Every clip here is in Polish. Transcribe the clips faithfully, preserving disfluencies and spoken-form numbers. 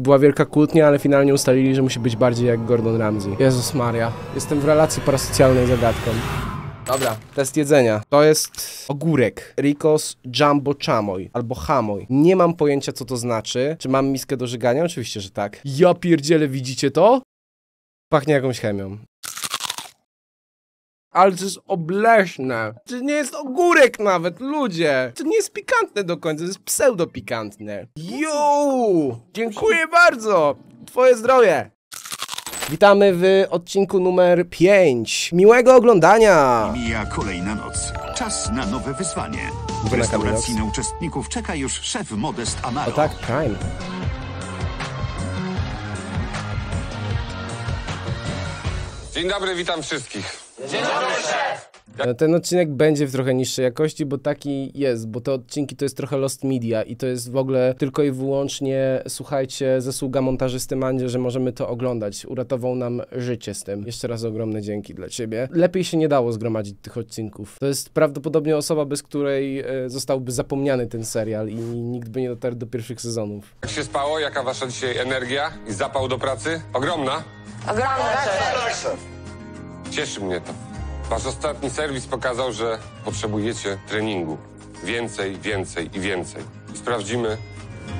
była wielka kłótnia, ale finalnie ustalili, że musi być bardziej jak Gordon Ramsay. Jezus Maria, jestem w relacji parasocjalnej zagadką. Dobra, test jedzenia. To jest ogórek. Rico's Jumbo Chamoy albo Chamoy. Nie mam pojęcia, co to znaczy. Czy mam miskę do żygania? Oczywiście, że tak. Ja pierdzielę, widzicie to? Pachnie jakąś chemią. Ale to jest obleśne. To nie jest ogórek nawet, ludzie. To nie jest pikantne do końca, to jest pseudopikantne. Juuu! Dziękuję bardzo! Twoje zdrowie! Witamy w odcinku numer pięć. Miłego oglądania! Mija kolejna noc. Czas na nowe wyzwanie. W restauracji na uczestników czeka już szef Modest Amaro. O tak, Prime. Dzień dobry, witam wszystkich. Dzień dobry, szef! Ten odcinek będzie w trochę niższej jakości, bo taki jest, bo te odcinki to jest trochę lost media i to jest w ogóle tylko i wyłącznie, słuchajcie, zasługa montażysty Mandzie, że możemy to oglądać. Uratował nam życie z tym. Jeszcze raz ogromne dzięki dla ciebie. Lepiej się nie dało zgromadzić tych odcinków. To jest prawdopodobnie osoba, bez której zostałby zapomniany ten serial i nikt by nie dotarł do pierwszych sezonów. Jak się spało? Jaka wasza dzisiaj energia i zapał do pracy? Ogromna? Ogromna, szef! Cieszy mnie to. Wasz ostatni serwis pokazał, że potrzebujecie treningu. Więcej, więcej i więcej. I sprawdzimy,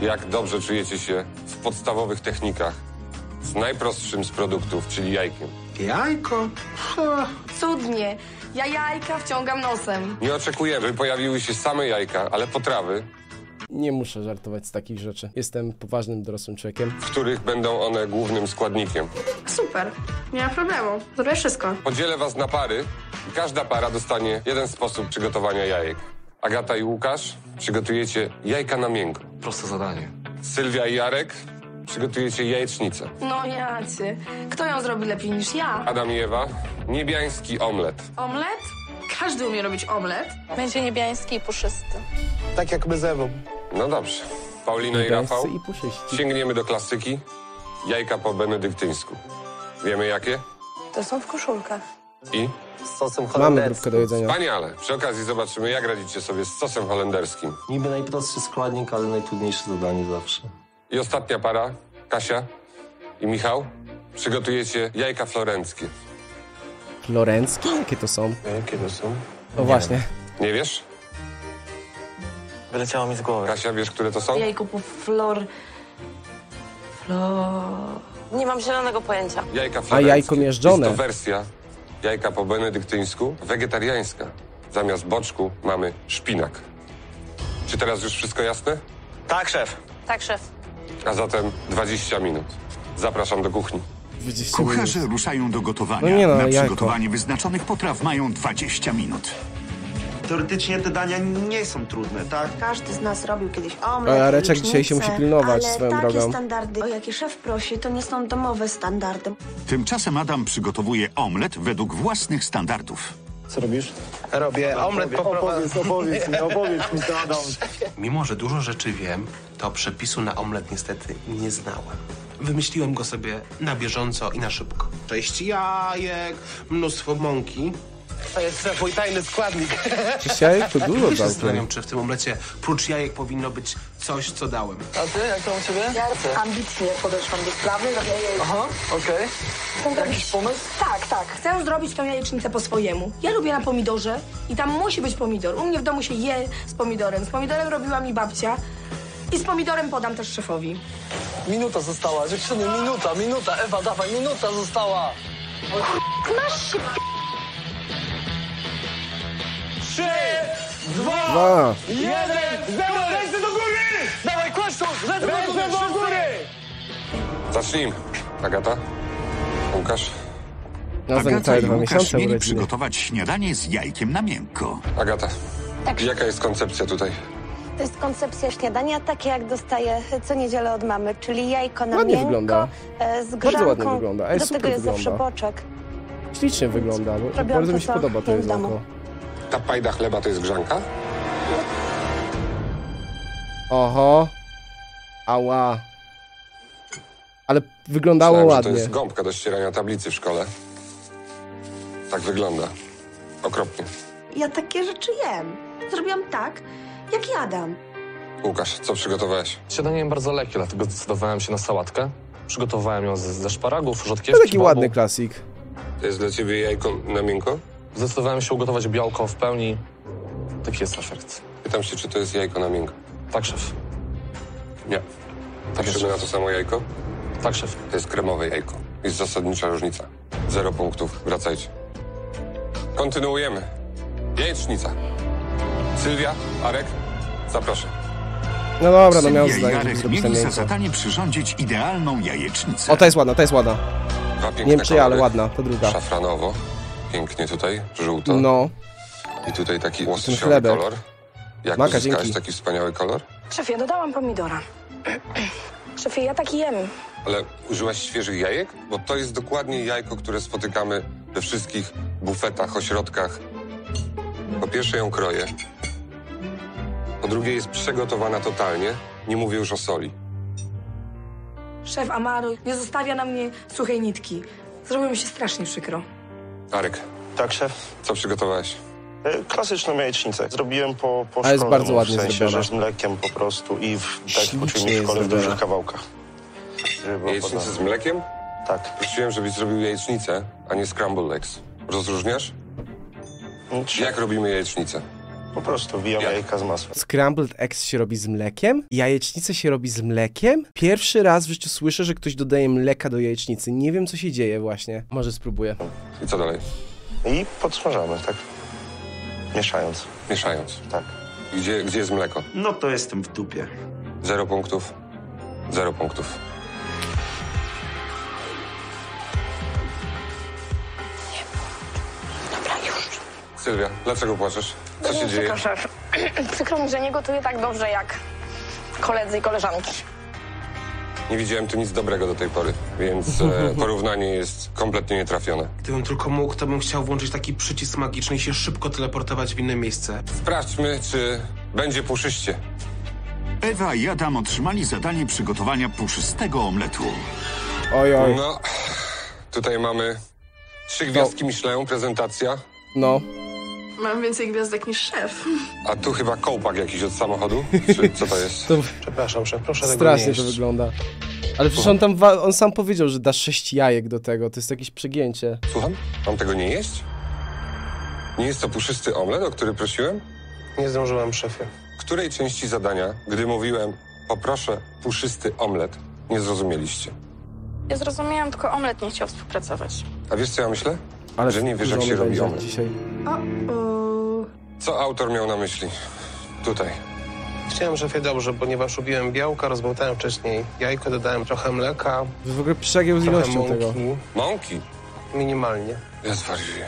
jak dobrze czujecie się w podstawowych technikach z najprostszym z produktów, czyli jajkiem. Jajko? Ha. Cudnie. Ja jajka wciągam nosem. Nie oczekujemy, pojawiły się same jajka, ale potrawy... Nie muszę żartować z takich rzeczy. Jestem poważnym, dorosłym człowiekiem. W których będą one głównym składnikiem. Super. Nie ma problemu. Zrobię wszystko. Podzielę was na pary i każda para dostanie jeden sposób przygotowania jajek. Agata i Łukasz przygotujecie jajka na miękko. Proste zadanie. Sylwia i Jarek przygotujecie jajecznicę. No jacy. Kto ją zrobi lepiej niż ja? Adam i Ewa. Niebiański omlet. Omlet? Każdy umie robić omlet. Będzie niebiański i puszysty. Tak jak my z Ewą. No dobrze. Paulina i Rafał, i sięgniemy do klasyki. Jajka po benedyktyńsku. Wiemy jakie? To są w koszulkach. I? Z sosem holenderskim. Mamy do jedzenia. Wspaniale. Przy okazji zobaczymy, jak radzicie sobie z sosem holenderskim. Niby najprostszy składnik, ale najtrudniejsze zadanie zawsze. I ostatnia para, Kasia i Michał, przygotujecie jajka florenckie. Florenckie? Jakie to są? Jakie to są? O, nie właśnie. Wiem. Nie wiesz? Wyleciało mi z głowy. Kasia, wiesz, które to są? Jajko po flor... Flor... Nie mam zielonego pojęcia. Jajka florenckie. A jajko mierzone. Jest to wersja jajka po benedyktyńsku wegetariańska. Zamiast boczku mamy szpinak. Czy teraz już wszystko jasne? Tak, szef. Tak, szef. A zatem dwadzieścia minut. Zapraszam do kuchni. Kucharze ruszają do gotowania. No nie no, na przygotowanie jajko. Wyznaczonych potraw mają dwadzieścia minut. Teoretycznie te dania nie są trudne, tak? Każdy z nas robił kiedyś omlet, a Reczek dzisiaj się musi pilnować swoją drogą. Ale takie standardy, o jakie szef prosi, to nie są domowe standardy. Tymczasem Adam przygotowuje omlet według własnych standardów. Co robisz? Robię omlet po opowiedz, opowiedz mi, opowiedz mi to, Adam. Mimo, że dużo rzeczy wiem, to przepisu na omlet niestety nie znałem. Wymyśliłem go sobie na bieżąco i na szybko. Sześć jajek, mnóstwo mąki. To jest twój tajny składnik. Sześć jajek to dużo. Ja się zastanawiam, czy w tym omlecie prócz jajek powinno być coś, co dałem. A ty, jak to u ciebie? Ja ambitnie podeszłam do sprawy, robię jajecznicę. Aha, okej. Okay. Jakiś pomysł? Tak, tak. Chcę zrobić tą jajecznicę po swojemu. Ja lubię na pomidorze i tam musi być pomidor. U mnie w domu się je z pomidorem. Z pomidorem robiła mi babcia. I z pomidorem podam też szefowi. Minuta została, dziewczyny, minuta, minuta, Ewa, dawaj, minuta została. Masz się Trzy, dwa, dwa. jeden, zero, ręce do góry! Dawaj, kłaść to, ręce do góry! Zacznijmy. Agata, Łukasz. Agata i Łukasz mieli przygotować śniadanie z jajkiem na miękko. Agata, tak. Jaka jest koncepcja tutaj? To jest koncepcja śniadania, takie jak dostaję co niedzielę od mamy, czyli jajko na ładnie miękko, wygląda. Z granką, ładnie wygląda. Ej, do tego jest wygląda. Zawsze boczek. Ślicznie wygląda, bo robią bardzo to, mi się podoba to jedzonko. Ta pajda chleba to jest grzanka? Oho. Ała. Ale wyglądało myślałem, ładnie. To jest gąbka do ścierania tablicy w szkole. Tak wygląda. Okropnie. Ja takie rzeczy jem. Zrobiłam tak... Jak jadam. Łukasz, co przygotowałeś? Śniadanie bardzo lekkie, dlatego zdecydowałem się na sałatkę. Przygotowałem ją ze, ze szparagów, rzodkiewki, no taki ładny bobu. Klasik. To jest dla ciebie jajko na miękko? Zdecydowałem się ugotować białko w pełni. Taki jest efekt. Pytam się, czy to jest jajko na miękko? Tak, szef. Nie. Tak, szef. Na to samo jajko? Tak, szef. To jest kremowe jajko. Jest zasadnicza różnica. Zero punktów. Wracajcie. Kontynuujemy. Jajecznica. Sylwia, Arek, zapraszam. No dobra, no miał zdać. Mieli za zadanie przyrządzić idealną jajecznicę. O, ta jest ładna, ta jest ładna. Nie wiem czy ja, ale ładna, to druga. Szafranowo, pięknie tutaj, żółto. No. I tutaj taki łososiowy kolor. Jak uzyskałeś taki wspaniały kolor? Szefie, dodałam pomidora. Szefie, ja taki jem. Ale użyłaś świeżych jajek? Bo to jest dokładnie jajko, które spotykamy we wszystkich bufetach, ośrodkach. Po pierwsze ją kroję. Po drugie jest przegotowana totalnie. Nie mówię już o soli. Szef Amaro nie zostawia na mnie suchej nitki. Zrobiło mi się strasznie przykro. Arek. Tak, szef? Co przygotowałeś? Klasyczną jajecznicę. Zrobiłem po, po szkole, jest bardzo ładnie w sensie, że z mlekiem po prostu i w, tak uczył mnie w szkole w dużych kawałkach. Jajecznicę z mlekiem? Tak. Prosiłem, żebyś zrobił jajecznicę, a nie scrambled eggs. Rozróżniasz? Czy... Jak robimy jajecznicę? Po prostu wijam ja. jajka z masłem. Scrambled eggs się robi z mlekiem? Jajecznicę się robi z mlekiem? Pierwszy raz w życiu słyszę, że ktoś dodaje mleka do jajecznicy. Nie wiem, co się dzieje właśnie. Może spróbuję. I co dalej? I podsmażamy, tak? Mieszając. Mieszając. Tak. Gdzie, gdzie jest mleko? No to jestem w dupie. Zero punktów. Zero punktów. Nie. Dobra, już. Sylwia, dlaczego płaczesz? Co się dzieje? Przykro mi, że nie gotuję tak dobrze jak koledzy i koleżanki. Nie widziałem tu nic dobrego do tej pory, więc e, porównanie jest kompletnie nietrafione. Gdybym tylko mógł, to bym chciał włączyć taki przycisk magiczny i się szybko teleportować w inne miejsce. Sprawdźmy, czy będzie puszyście. Ewa i Adam otrzymali zadanie przygotowania puszystego omletu. Oj, oj. No, tutaj mamy trzy gwiazdki no. Michelin, prezentacja. No. Mam więcej gwiazdek niż szef. A tu chyba kołpak jakiś od samochodu? Czy co to jest? To... Przepraszam, szef, proszę tego nie jeść. Strasznie to wygląda. Ale przecież on tam, wa- on sam powiedział, że da sześć jajek do tego. To jest jakieś przegięcie. Słucham? Mam tego nie jeść? Nie jest to puszysty omlet, o który prosiłem? Nie zdążyłem, szefie. W której części zadania, gdy mówiłem poproszę puszysty omlet, nie zrozumieliście? Ja zrozumiałam, tylko omlet nie chciał współpracować. A wiesz, co ja myślę? Ale że nie wiesz, jak się robi omlet. Dzisiaj. Co autor miał na myśli? Tutaj. Chciałem, szefie, dobrze, ponieważ ubiłem białka, rozmontałem wcześniej jajko, dodałem trochę mleka. To w ogóle przegieł z ilością tego. Mąki? Minimalnie. Ja zwariuję.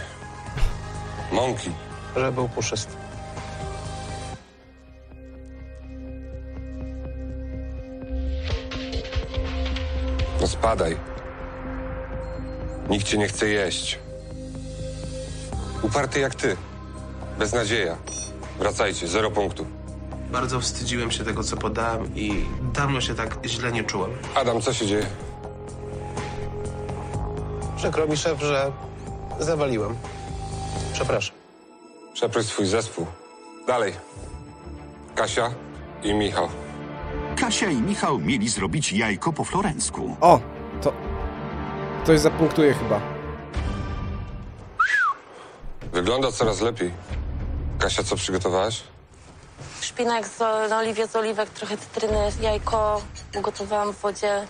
Mąki. Że był puszysty. No spadaj. Nikt cię nie chce jeść. Uparty jak ty. Beznadzieja. Wracajcie, zero punktu. Bardzo wstydziłem się tego, co podałem i dawno się tak źle nie czułem. Adam, co się dzieje? Przykro mi, szef, że zawaliłem. Przepraszam. Przeproś swój zespół. Dalej. Kasia i Michał. Kasia i Michał mieli zrobić jajko po florencku. O, to... Ktoś zapunktuje chyba. Wygląda coraz lepiej. Kasia, co przygotowałaś? Szpinak z oliwie, z oliwek, trochę cytryny, jajko ugotowałam w wodzie.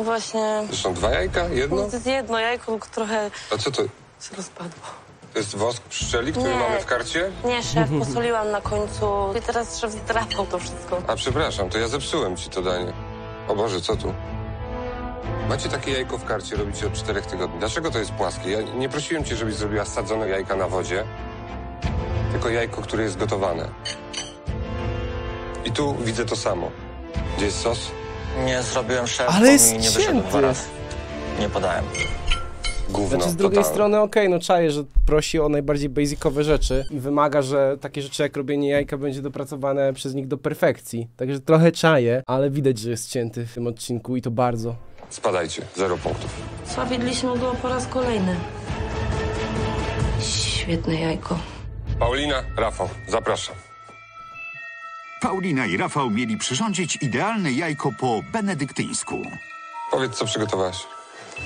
I właśnie... Zresztą dwa jajka? Jedno? No to jest jedno jajko, tylko trochę... A co to? Się rozpadło. To jest wosk pszczeli, który nie. mamy w karcie? Nie, szef, posoliłam na końcu. I teraz szef zdrapał to wszystko. A przepraszam, to ja zepsułem ci to danie. O Boże, co tu? Macie takie jajko w karcie, robicie od czterech tygodni. Dlaczego to jest płaskie? Ja nie prosiłem cię, żebyś zrobiła sadzone jajka na wodzie, tylko jajko, które jest gotowane. I tu widzę to samo. Gdzie jest sos? Nie zrobiłem szefu, ale jest mi nie wyszedł dwa razy. Nie podałem. Gówno, znaczy z drugiej totalne. Strony okej, okay, no czaję, że prosi o najbardziej basicowe rzeczy i wymaga, że takie rzeczy jak robienie jajka będzie dopracowane przez nich do perfekcji. Także trochę czaję, ale widać, że jest cięty w tym odcinku i to bardzo. Spadajcie, zero punktów. Sławidliśmy go po raz kolejny. Świetne jajko. Paulina, Rafał, zapraszam. Paulina i Rafał mieli przyrządzić idealne jajko po benedyktyńsku. Powiedz, co przygotowałaś?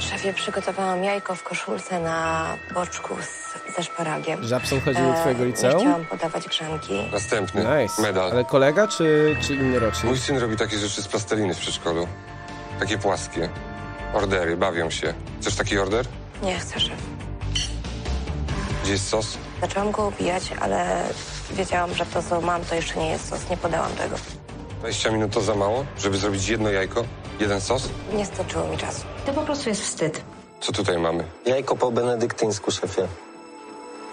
Szefie, przygotowałam jajko w koszulce na boczku z, ze szparagiem. Żabson chodził do twojego liceum? Nie chciałam podawać grzanki. Następny, nice. Medal. Ale kolega czy, czy inny rocznik? Mój syn robi takie rzeczy z plasteliny w przedszkolu. Takie płaskie. Ordery, bawią się. Chcesz taki order? Nie chcę, szef. Gdzie jest sos? Zaczęłam go ubijać, ale wiedziałam, że to, co mam, to jeszcze nie jest sos. Nie podałam tego. dwadzieścia minut to za mało, żeby zrobić jedno jajko? Jeden sos? Nie starczyło mi czasu. To po prostu jest wstyd. Co tutaj mamy? Jajko po benedyktyńsku, szefie.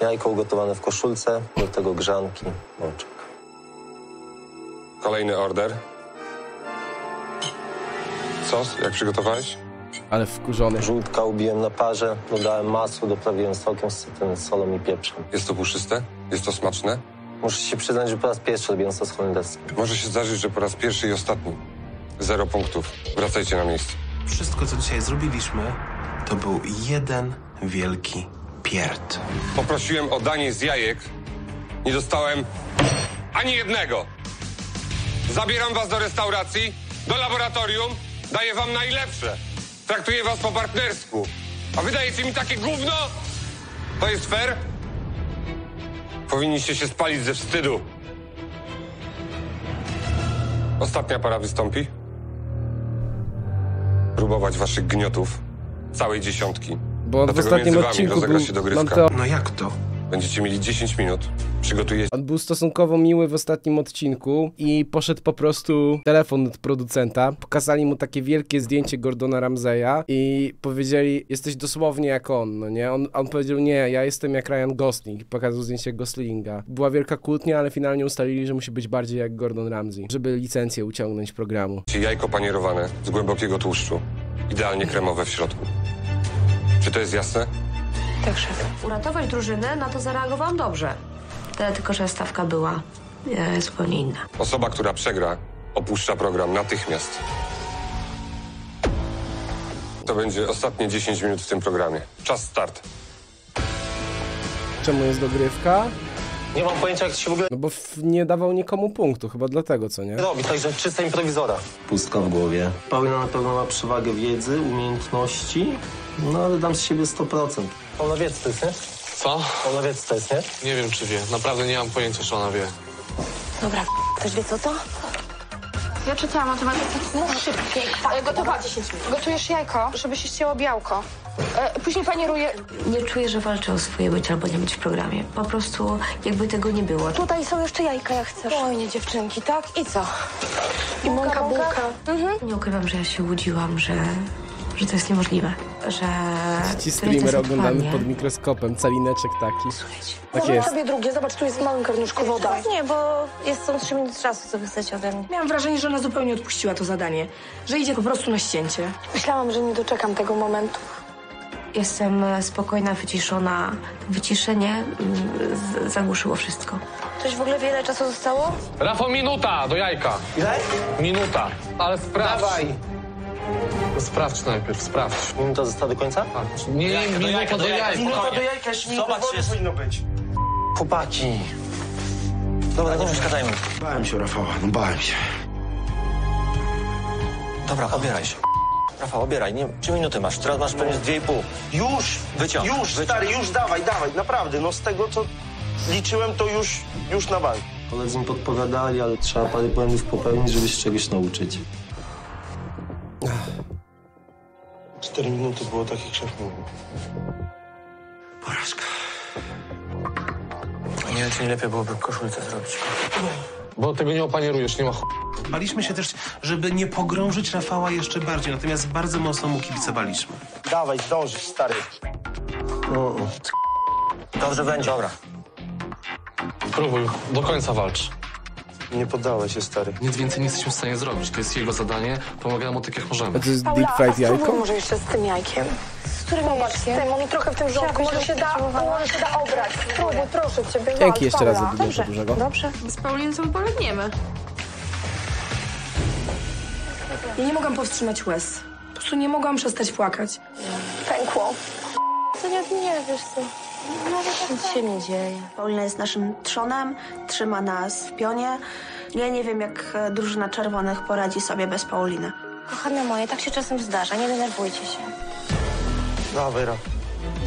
Jajko ugotowane w koszulce, do tego grzanki, mączek. Kolejny order. Sos, jak przygotowałeś? Ale wkurzony. Żółtka ubiłem na parze, dodałem masło, doprawiłem sokiem z cytryny, solą i pieprzem. Jest to puszyste? Jest to smaczne? Muszę się przyznać, że po raz pierwszy robiłem sos holenderski. Może się zdarzyć, że po raz pierwszy i ostatni. Zero punktów. Wracajcie na miejsce. Wszystko, co dzisiaj zrobiliśmy, to był jeden wielki pierd. Poprosiłem o danie z jajek. Nie dostałem ani jednego. Zabieram was do restauracji, do laboratorium. Daję wam najlepsze. Traktuję was po partnersku. A wy dajecie mi takie gówno? To jest fair? Powinniście się spalić ze wstydu. Ostatnia para wystąpi. Próbować waszych gniotów. Całej dziesiątki. Bo dlatego w ostatnim odcinku rozegra się dogrywka. To... No jak to? Będziecie mieli dziesięć minut. Przygotujecie... On był stosunkowo miły w ostatnim odcinku i poszedł po prostu telefon od producenta. Pokazali mu takie wielkie zdjęcie Gordona Ramsaya i powiedzieli, jesteś dosłownie jak on, no nie? On, on powiedział, nie, ja jestem jak Ryan Gosling. Pokazał zdjęcie Goslinga. Była wielka kłótnia, ale finalnie ustalili, że musi być bardziej jak Gordon Ramsay, żeby licencję uciągnąć programu. Jajko panierowane z głębokiego tłuszczu. Idealnie kremowe w środku. Czy to jest jasne? Tak, szef. Uratować drużynę, na to zareagowałam dobrze. Tyle tylko, że stawka była e, zupełnie inna. Osoba, która przegra, opuszcza program natychmiast. To będzie ostatnie dziesięć minut w tym programie. Czas start. Czemu jest dogrywka? Nie mam pojęcia, jak to się w ogóle... No bo nie dawał nikomu punktu, chyba dlatego, co nie? Robi, także czysta improwizora. Pustka w głowie. Paulina na pewno ma przewagę wiedzy, umiejętności, no ale dam z siebie sto procent. Ona wie, co to jest, nie? Co? Ona wie, co to jest, nie? Nie wiem, czy wie. Naprawdę nie mam pojęcia, czy ona wie. Dobra, ktoś wie, co to? Ja czytałam o tym, ale no, szybciej. Gotowa. Gotujesz jajko, żeby się ścięło białko. E, później panieruje. Nie czuję, że walczę o swoje być albo nie być w programie. Po prostu jakby tego nie było. Tutaj są jeszcze jajka, jak chcesz. Spokojnie, dziewczynki, tak? I co? I mąka, bułka. Mhm. Nie ukrywam, że ja się łudziłam, że... że to jest niemożliwe, że... Ci streamer oglądamy pod mikroskopem, calineczek taki. Słuchajcie. Tak jest. Sobie drugie, zobacz, tu jest małym karnuszku woda. Nie, bo jest są trzy minuty czasu, co wy chcecie ode mnie. Miałam wrażenie, że ona zupełnie odpuściła to zadanie, że idzie po prostu na ścięcie. Myślałam, że nie doczekam tego momentu. Jestem spokojna, wyciszona. Wyciszenie z- zagłuszyło wszystko. Coś w ogóle wiele czasu zostało? Rafał, minuta do jajka. Ile? Minuta, ale sprawdź. Dawaj. Sprawdź najpierw, sprawdź. Minuta została do końca? A, nie, jajka, minuta do jajka. Do jajka. Minuta do jajka, jeszcze minuta wody powinno być. Chłopaki. Dobra, nie przeszkadzajmy. Bałem się, Rafała, no bałem się. Dobra, obieraj się. Rafał, obieraj, nie, trzy minuty masz, teraz masz pewnie dwie i pół. Już, wyciąg. Już, wyciąg. Stary, już dawaj, dawaj, naprawdę, no z tego, co liczyłem, to już, już na bank. Koledzy mi podpowiadali, ale trzeba parę błędów popełnić, żeby się czegoś nauczyć. Cztery minuty było takich krzepnów. Porażka. Nie wiem, czy nie lepiej byłoby koszulce zrobić. Bo tego nie opanierujesz, nie ma ch... Baliśmy się też, żeby nie pogrążyć Rafała jeszcze bardziej, natomiast bardzo mocno mu kibicowaliśmy. Dawaj, zdążysz, stary. No, dobrze będzie. Dobra. Próbuj, do końca walcz. Nie poddałeś się, stary. Nic więcej nie jesteśmy w stanie zrobić. To jest jego zadanie. Pomagamy mu tak, jak możemy. A to jest deep fried jajko? Może jeszcze z tym jajkiem? Z którym jajkiem? Z tym, oni trochę w tym żołądku. Może się da, może się da obrać. Spróbuj, proszę ciebie. Dzięki jeszcze raz za dużo dużego. Dobrze. Z Pauliną polegniemy. Ja nie mogłam powstrzymać łez. Po prostu nie mogłam przestać płakać. Pękło. To nie, nie, wiesz co. Nic się nie dzieje. Paulina jest naszym trzonem, trzyma nas w pionie. Ja nie wiem, jak drużyna czerwonych poradzi sobie bez Pauliny. Kochane moje, tak się czasem zdarza, nie denerwujcie się. No, Wyra,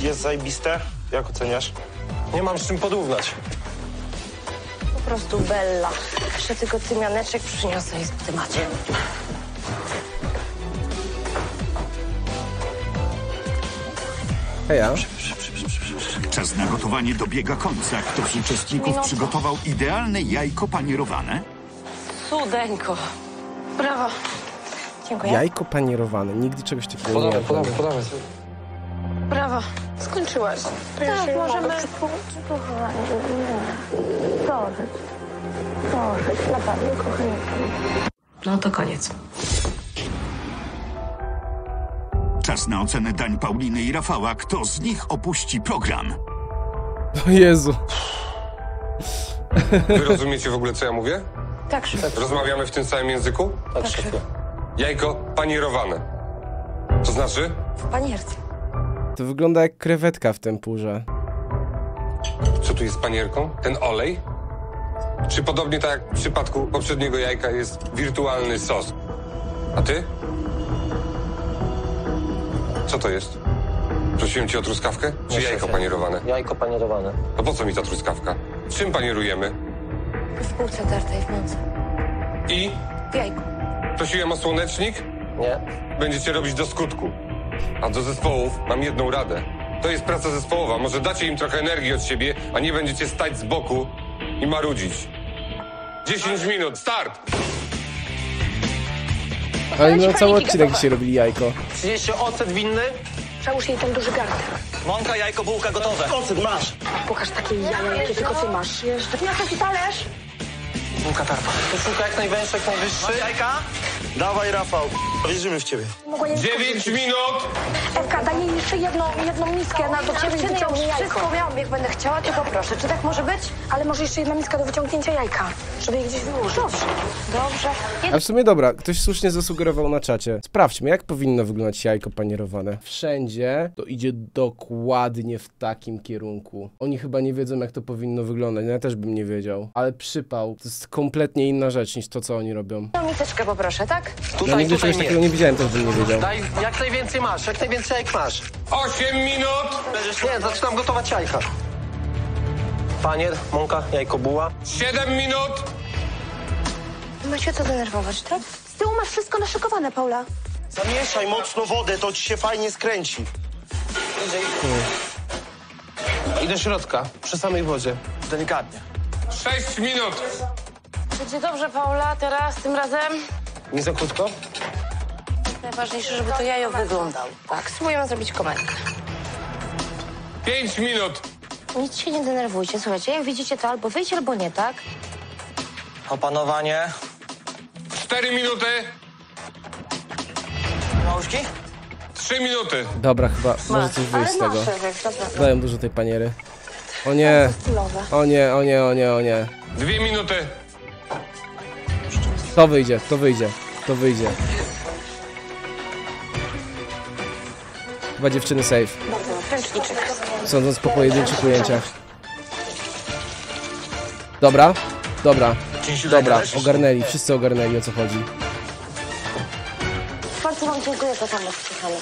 jest zajebiste. Jak oceniasz? Nie mam z czym porównać. Po prostu Bella. Jeszcze tylko tymianeczek przyniosę i z tym macie. Heja. Czas na gotowanie dobiega końca. Kto z uczestników Minuto. przygotował idealne jajko panierowane? Cudeńko. Brawo. Dziękuję. Jajko panierowane. Nigdy czegoś takiego podamy, nie jadłem. Podamy, podamy, podamy. Brawo. Skończyłaś. Teraz tak, możemy... Dożyć. Dożyć. Naprawdę, kochanie. No to koniec. Czas na ocenę dań Pauliny i Rafała. Kto z nich opuści program? O Jezu. Wy rozumiecie w ogóle, co ja mówię? Tak, szef. Rozmawiamy w tym samym języku? Tak, tak szef. Jajko panierowane. To znaczy? W panierce. To wygląda jak krewetka w tempurze. Co tu jest z panierką? Ten olej? Czy podobnie tak jak w przypadku poprzedniego jajka jest wirtualny sos? A ty? Co to jest? Prosiłem cię o truskawkę? Czy nie, jajko szefie. panierowane? Jajko panierowane. No po co mi ta truskawka? Czym panierujemy? W bułce tartej w mące. I? W jajku. Prosiłem o słonecznik? Nie. Będziecie robić do skutku. A do zespołów mam jedną radę. To jest praca zespołowa. Może dacie im trochę energii od siebie, a nie będziecie stać z boku i marudzić. dziesięć minut, start! Ale no cały odcinek się robili jajko. Przynieście ocet winny. Załóż jej ten duży garnek. Mąka, jajko, bułka gotowe. Ocet masz. Pokaż takie jajo, jakie tylko ty masz. Nie, taki talerz. Bułka tarpa. Poszuka jak najwęższy, jak najwyższy. Masz jajka? Dawaj, Rafał. Wierzymy w ciebie. dziewięć minut. Ewka, daj jej jeszcze jedną, jedną miskę na do ciebie wyciągnij jajko. Wszystko miałam, jak będę chciała, tylko proszę. Czy tak może być? Ale może jeszcze jedna miska do wyciągnięcia jajka, żeby je gdzieś wyłożyć. Dobrze, dobrze. Jed... A w sumie dobra, ktoś słusznie zasugerował na czacie. Sprawdźmy, jak powinno wyglądać jajko panierowane. Wszędzie to idzie dokładnie w takim kierunku. Oni chyba nie wiedzą, jak to powinno wyglądać. No ja też bym nie wiedział. Ale przypał, to jest kompletnie inna rzecz niż to, co oni robią. No miseczkę poproszę, tak? Tutaj, no nigdy czegoś takiego nie widziałem, też bym nie wiedział. Daj, jak najwięcej masz, jak najwięcej jajek masz. osiem minut! Będziesz, nie, zaczynam gotować jajka. Panier, mąka, jajko, buła. siedem minut! Nie ma się co denerwować, tak? Z tyłu masz wszystko naszykowane, Paula. Zamieszaj mocno wodę, to ci się fajnie skręci. Hmm. I do środka, przy samej wodzie. Delikatnie. sześć minut! Będzie dobrze, Paula, teraz, tym razem... Nie za krótko? Najważniejsze, żeby to jajo wyglądało. Tak, spróbujemy zrobić komendę. Pięć minut! Nic się nie denerwujcie, słuchajcie, jak widzicie to albo wyjdzie, albo nie, tak? Opanowanie. Cztery minuty! Małżki? Trzy minuty! Dobra, chyba może coś wyjść z tego. Dają dużo tej paniery. O nie! O nie, o nie, o nie, o nie. Dwie minuty! To wyjdzie, to wyjdzie, to wyjdzie. Chyba dziewczyny safe. Sądząc po pojedynczych ujęciach. Dobra, dobra, dobra, ogarnęli, wszyscy ogarnęli, o co chodzi. Bardzo wam dziękuję za pomoc, kochani.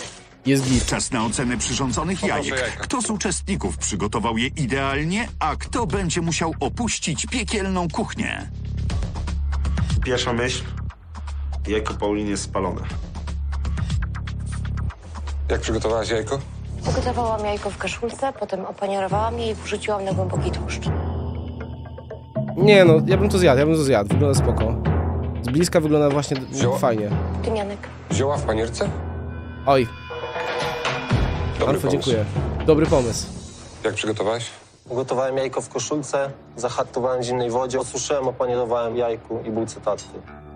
Jest git. Czas na ocenę przyrządzonych jajek. Kto z uczestników przygotował je idealnie, a kto będzie musiał opuścić piekielną kuchnię? Pierwsza myśl, jajko Pauliny jest spalone. Jak przygotowałaś jajko? Przygotowałam jajko w kaszulce, potem opanierowałam je i wrzuciłam na głęboki tłuszcz. Nie no, ja bym to zjadł, ja bym to zjadł, wygląda spoko. Z bliska wygląda właśnie Zioła? fajnie. Tymianek. Zioła w panierce? Oj. Dobry Arfo, pomysł. Dziękuję. Dobry pomysł. Jak przygotowałaś? Ugotowałem jajko w koszulce, zahartowałem w zimnej wodzie, osuszyłem, opanierowałem jajku i bułce tartej.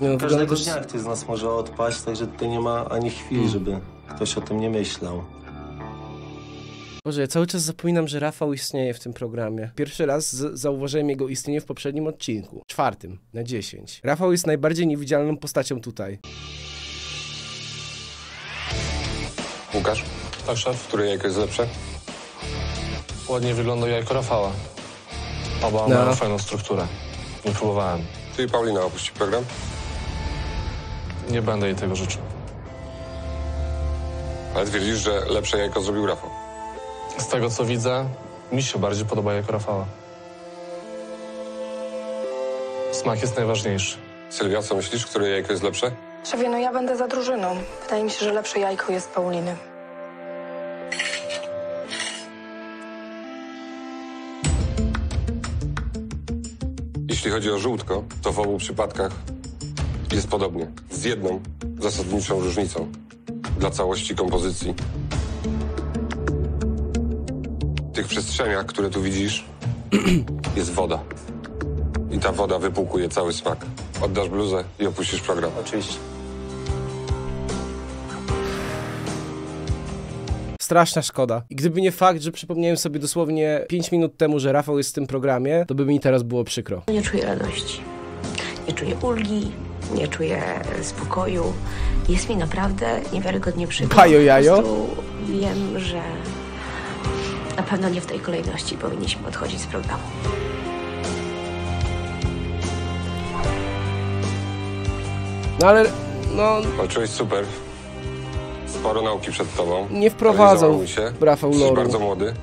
No, każdego dnia to... ktoś z nas może odpaść, także tutaj nie ma ani chwili, hmm. żeby ktoś o tym nie myślał. Boże, ja cały czas zapominam, że Rafał istnieje w tym programie. Pierwszy raz zauważyłem jego istnienie w poprzednim odcinku, czwartym na dziesięć. Rafał jest najbardziej niewidzialną postacią tutaj. Łukasz? Tak, szef. Które jajko jest lepsze? Ładnie wygląda jajko Rafała. Oba no. mają fajną strukturę. Nie próbowałem. Ty i Paulina opuści program? Nie będę jej tego życzył. Ale twierdzisz, że lepsze jajko zrobił Rafał? Z tego, co widzę, mi się bardziej podoba jajko Rafała. Smak jest najważniejszy. Sylwia, co myślisz? Które jajko jest lepsze? Szefie, no ja będę za drużyną. Wydaje mi się, że lepsze jajko jest Pauliny. Jeśli chodzi o żółtko, to w obu przypadkach jest podobnie. Z jedną zasadniczą różnicą dla całości kompozycji. W tych przestrzeniach, które tu widzisz, jest woda. I ta woda wypłukuje cały smak. Oddasz bluzę i opuścisz program. Oczywiście. Straszna szkoda. I gdyby nie fakt, że przypomniałem sobie dosłownie pięć minut temu, że Rafał jest w tym programie, to by mi teraz było przykro. Nie czuję radości. Nie czuję ulgi. Nie czuję spokoju. Jest mi naprawdę niewiarygodnie przykro. Pajo jajo? Wiem, że na pewno nie w tej kolejności powinniśmy odchodzić z programu. No ale, no... Walczyłeś super. Sporo nauki przed tobą. Nie wprowadzał się. Rafał Lorów. Jesteś bardzo młody.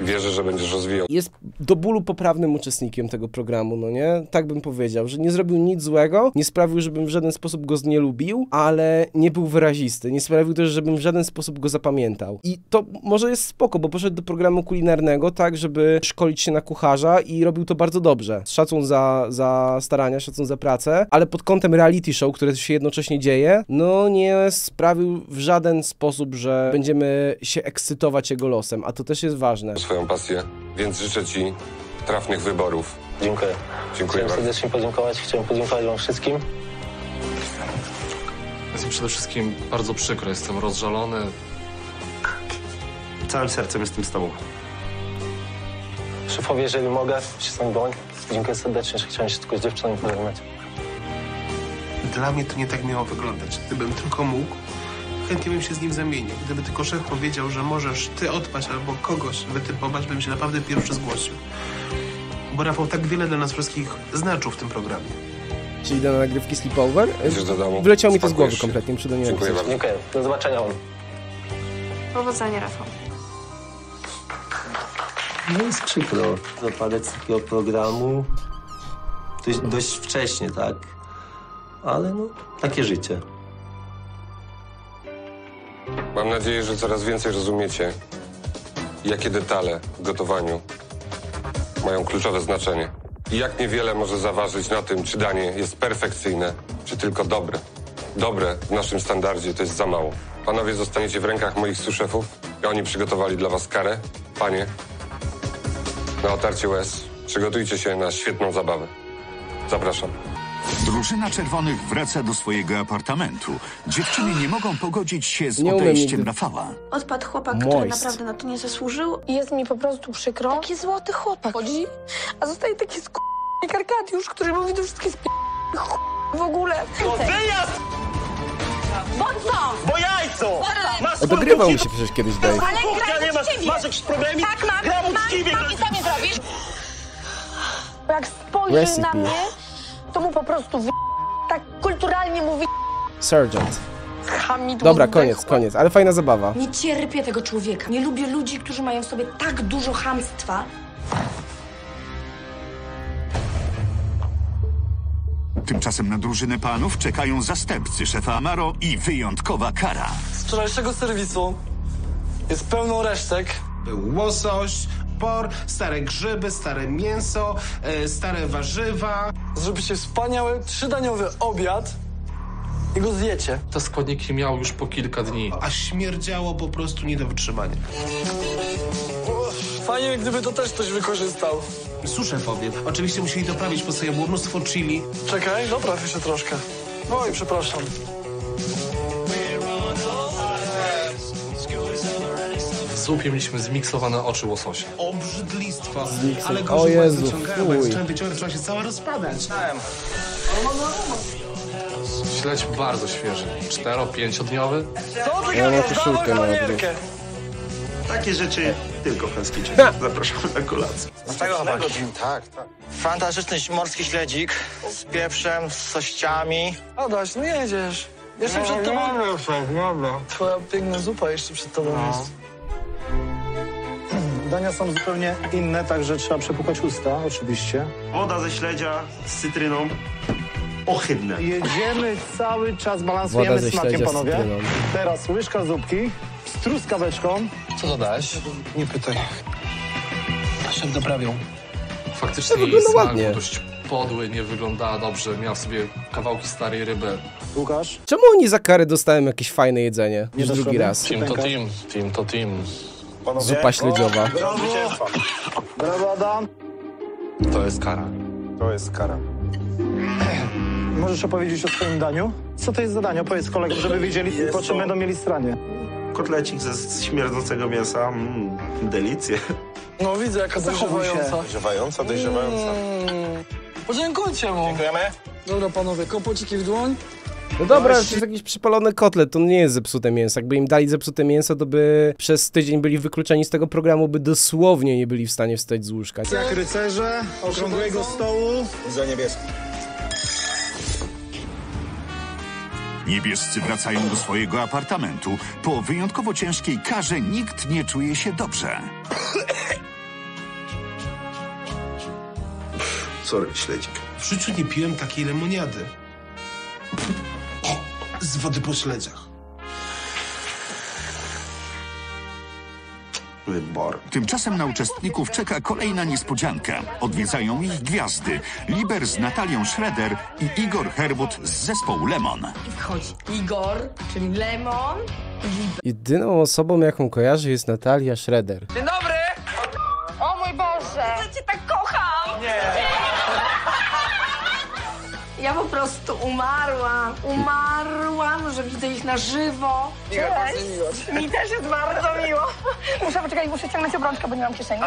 Wierzę, że będziesz rozwijał. Jest do bólu poprawnym uczestnikiem tego programu, no nie? Tak bym powiedział, że nie zrobił nic złego, nie sprawił, żebym w żaden sposób go znielubił, ale nie był wyrazisty. Nie sprawił też, żebym w żaden sposób go zapamiętał. I to może jest spoko, bo poszedł do programu kulinarnego tak, żeby szkolić się na kucharza i robił to bardzo dobrze. Szacun za, za starania, szacun za pracę, ale pod kątem reality show, które się jednocześnie dzieje, no nie sprawił w żaden sposób, że będziemy się ekscytować jego losem, a to też jest ważne. Swoją pasję, więc życzę ci trafnych wyborów. Dziękuję. Dziękuję Chciałem serdecznie podziękować. Chciałem podziękować wam wszystkim. Jest mi przede wszystkim bardzo przykro. Jestem rozżalony. Całym sercem jestem z tobą. Szefowie, jeżeli mogę, ścisnąć dłoń. Dziękuję serdecznie, że chciałem się tylko z dziewczyną porównać. Dla mnie to nie tak miało wyglądać. Gdybym tylko mógł, chętnie bym się z nim zamienił. Gdyby tylko szef powiedział, że możesz ty odpaść albo kogoś wytypować, bym się naprawdę pierwszy zgłosił. Bo Rafał tak wiele dla nas wszystkich znaczył w tym programie. Czyli do nagrywki Sleepover? Wyleciało mi to z głowy kompletnie. Muszę do niej Dziękuję bardzo. Dziękuję. Do zobaczenia. On. Powodzenia, Rafał. No jest przykro. Zapadać z takiego programu dość, dość wcześnie, tak? Ale no, takie życie. Mam nadzieję, że coraz więcej rozumiecie, jakie detale w gotowaniu mają kluczowe znaczenie. I jak niewiele może zaważyć na tym, czy danie jest perfekcyjne, czy tylko dobre. Dobre w naszym standardzie to jest za mało. Panowie, zostaniecie w rękach moich sous-szefów i oni przygotowali dla was karę. Panie, na otarcie łez przygotujcie się na świetną zabawę. Zapraszam. Drużyna Czerwonych wraca do swojego apartamentu. Dziewczyny nie mogą pogodzić się z odejściem Rafała. Odpadł chłopak, Moist. który naprawdę na to nie zasłużył. Jest mi po prostu przykro. Taki złoty chłopak chodzi, a zostaje taki sk... Arkadiusz, który mówi do wszystkich sp... w ogóle. To wyjazd! Bo co? Bo jajco! Odogrywał mi się przecież kiedyś daje. Ale gram uczciwie. Masz jakiś problem? Tak, mam. Gram uczciwie. Mam i co mi zrobisz? Jak spojrzy Recipe. na mnie... To mu po prostu wy... tak kulturalnie mówi... Sergeant. Dobra, koniec, koniec, ale fajna zabawa. Nie cierpię tego człowieka. Nie lubię ludzi, którzy mają w sobie tak dużo chamstwa. Tymczasem na drużynę panów czekają zastępcy szefa Amaro i wyjątkowa kara. Z wczorajszego serwisu jest pełno resztek. Był łosoś, por, stare grzyby, stare mięso, e, stare warzywa. Zrobicie wspaniały, trzydaniowy obiad i go zjecie. Te składniki miał już po kilka dni. A śmierdziało po prostu nie do wytrzymania. Fajnie, gdyby to też ktoś wykorzystał. Sous-szefowie oczywiście musieli doprawić, po sobie było mnóstwo chili. Czekaj, doprawię się troszkę. Oj, przepraszam. Zupie mieliśmy zmiksowane oczy łososia. Obrzydlistwo, Zmiksy. ale go wyciągałem, jak zacząłem wyciągać, trzeba się cała rozpadać. jest źleć bardzo świeży. cztero-pięciodniowy. Co ty ja koszulkę na wielkie. Takie rzeczy tylko w Haskicie. Zapraszam na kolację. Z tego tak, tak. Fantastyczny morski śledzik z pieprzem, z sościami. O, dość, no jedziesz. Jeszcze no, przed tobą. No, no. Twoja piękna zupa jeszcze przed tobą no. jest. Dania są zupełnie inne, także trzeba przepłukać usta, oczywiście. Woda ze śledzia z cytryną. Ohydne. Jedziemy cały czas, balansujemy smakiem, panowie. Teraz łyżka zupki z truskaweczką. Co dodałeś? Nie pytaj. Szef doprawią. Faktycznie to wygląda ładnie. Dość podły, nie wyglądała dobrze. Miał w sobie kawałki starej ryby. Łukasz? Czemu oni za karę dostałem jakieś fajne jedzenie? Już drugi raz. Team to team, team to team. Panowie? Zupa śledziowa. Brawo. Brawo, Adam. To jest kara. To jest kara. Możesz opowiedzieć o swoim daniu? Co to jest za danie? Opowiedz kolegom, żeby wiedzieli, jest po czym to... będą mieli stranie. Kotlecik ze śmierdzącego mięsa. Mm, delicje. No widzę, jaka dojrzewająca. Dojrzewająca, dojrzewająca. Mm. Podziękujcie mu. Dziękujemy. Dobra, panowie, kopociki w dłoń. No dobra, to jest jakiś przypalony kotlet, to nie jest zepsute mięso. Jakby im dali zepsute mięso, to by przez tydzień byli wykluczeni z tego programu, by dosłownie nie byli w stanie wstać z łóżka. Jak rycerze, okrągłego stołu. Za niebieską. Niebiescy wracają do swojego apartamentu. Po wyjątkowo ciężkiej karze nikt nie czuje się dobrze. Sorry, śledzik. W życiu nie piłem takiej lemoniady. Z wody po śledziach. Wybor. Tymczasem na uczestników czeka kolejna niespodzianka. Odwiedzają ich gwiazdy. Liber z Natalią Schroeder i Igor Herbut z zespołu Lemon. Chodzi Igor, czyli Lemon. Jedyną osobą, jaką kojarzy, jest Natalia Schroeder. Dzień dobry! O mój Boże! Ja cię tak kocham! Nie! Ja po prostu umarłam, umarłam, że widzę ich na żywo. Cześć. Mi też jest bardzo miło. Muszę poczekać, muszę ciągnąć obrączkę, bo nie mam kieszeni.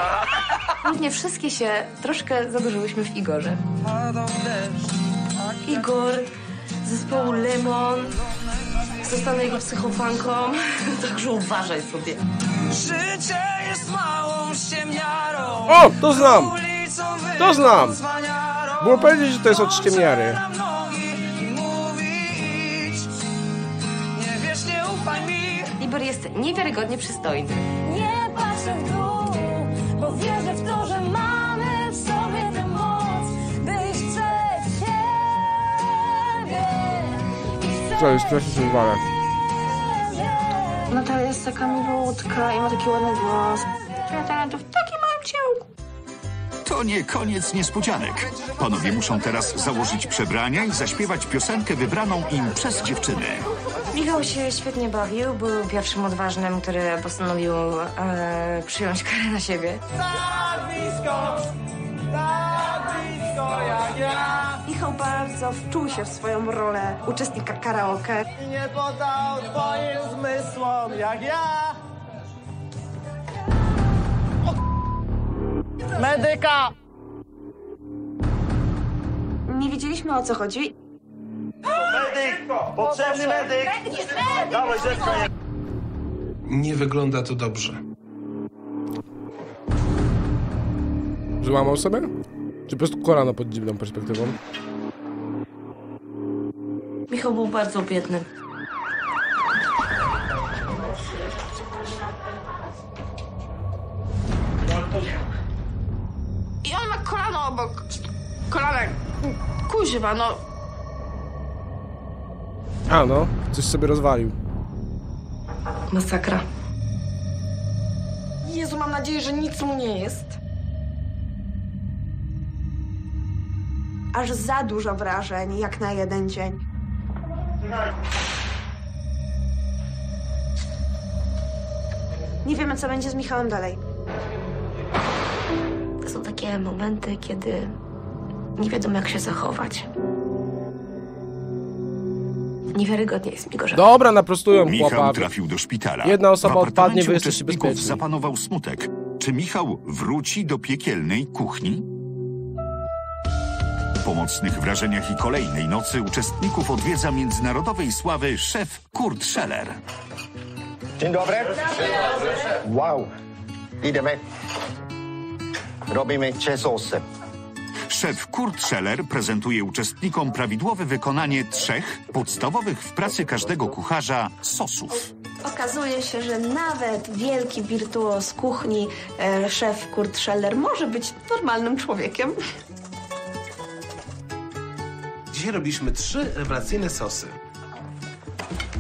Głównie wszystkie się troszkę zadłużyłyśmy w Igorze. Igor z zespołu Lemon. Zostanę jego psychofanką, także uważaj sobie. Życie jest małą ściemniarą. O, to znam, to znam. Było powiedzieć, że to jest od ściemniary. Liber jest niewiarygodnie przystojny. Nie patrzę w dół, bo wierzę w to, że mamy w sobie tę moc, byś przez siebie. Co jest, proszę się uwagać. Natalia jest taka milutka i ma taki ładny głos. Natalia to w takim małym ciałku. To nie koniec niespodzianek. Panowie muszą teraz założyć przebrania i zaśpiewać piosenkę wybraną im przez dziewczyny. Michał się świetnie bawił, był pierwszym odważnym, który postanowił e, przyjąć karę na siebie. Tak blisko, tak blisko jak ja. Michał bardzo wczuł się w swoją rolę uczestnika karaoke. Nie podał twoim zmysłom jak ja. Medyka! Nie wiedzieliśmy, o co chodzi. Medyk! Potrzebny medyk! Dawaj, zestań! Nie wygląda to dobrze. Złamał sobie? Czy po prostu kolano pod dziwną perspektywą? Michał był bardzo biedny. Kolano obok kolanek. Kuźwa, no. A no, coś sobie rozwalił. Masakra. Jezu, mam nadzieję, że nic mu nie jest. Aż za dużo wrażeń, jak na jeden dzień. Nie wiemy, co będzie z Michałem dalej. Są takie momenty, kiedy nie wiadomo, jak się zachować. Niewiarygodnie jest mi gorzej. Dobra, naprostują chłopaka. Michał trafił do szpitala. Jedna osoba odpadnie, wy jesteście bezpieczni. Zapanował smutek. Czy Michał wróci do piekielnej kuchni? po mocnych wrażeniach i kolejnej nocy uczestników odwiedza międzynarodowej sławy szef Kurt Scheller. Dzień dobry. Wow, idziemy. Robimy trzy sosy. Szef Kurt Scheller prezentuje uczestnikom prawidłowe wykonanie trzech podstawowych w pracy każdego kucharza sosów. Okazuje się, że nawet wielki wirtuoz kuchni, e, szef Kurt Scheller, może być normalnym człowiekiem. Dzisiaj robiliśmy trzy rewelacyjne sosy.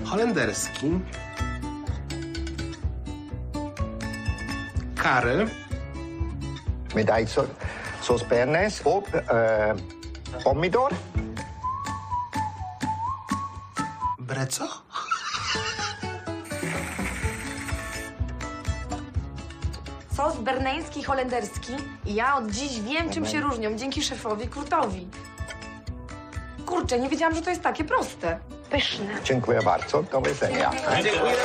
Holenderski, curry, medajco, sos bernes, op, e, pomidor. Breco? Sos berneński i holenderski. I ja od dziś wiem, czym się różnią, dzięki szefowi Kurtowi. Kurczę, nie wiedziałam, że to jest takie proste. Pyszne. Dziękuję bardzo. Do widzenia. Dziękujemy.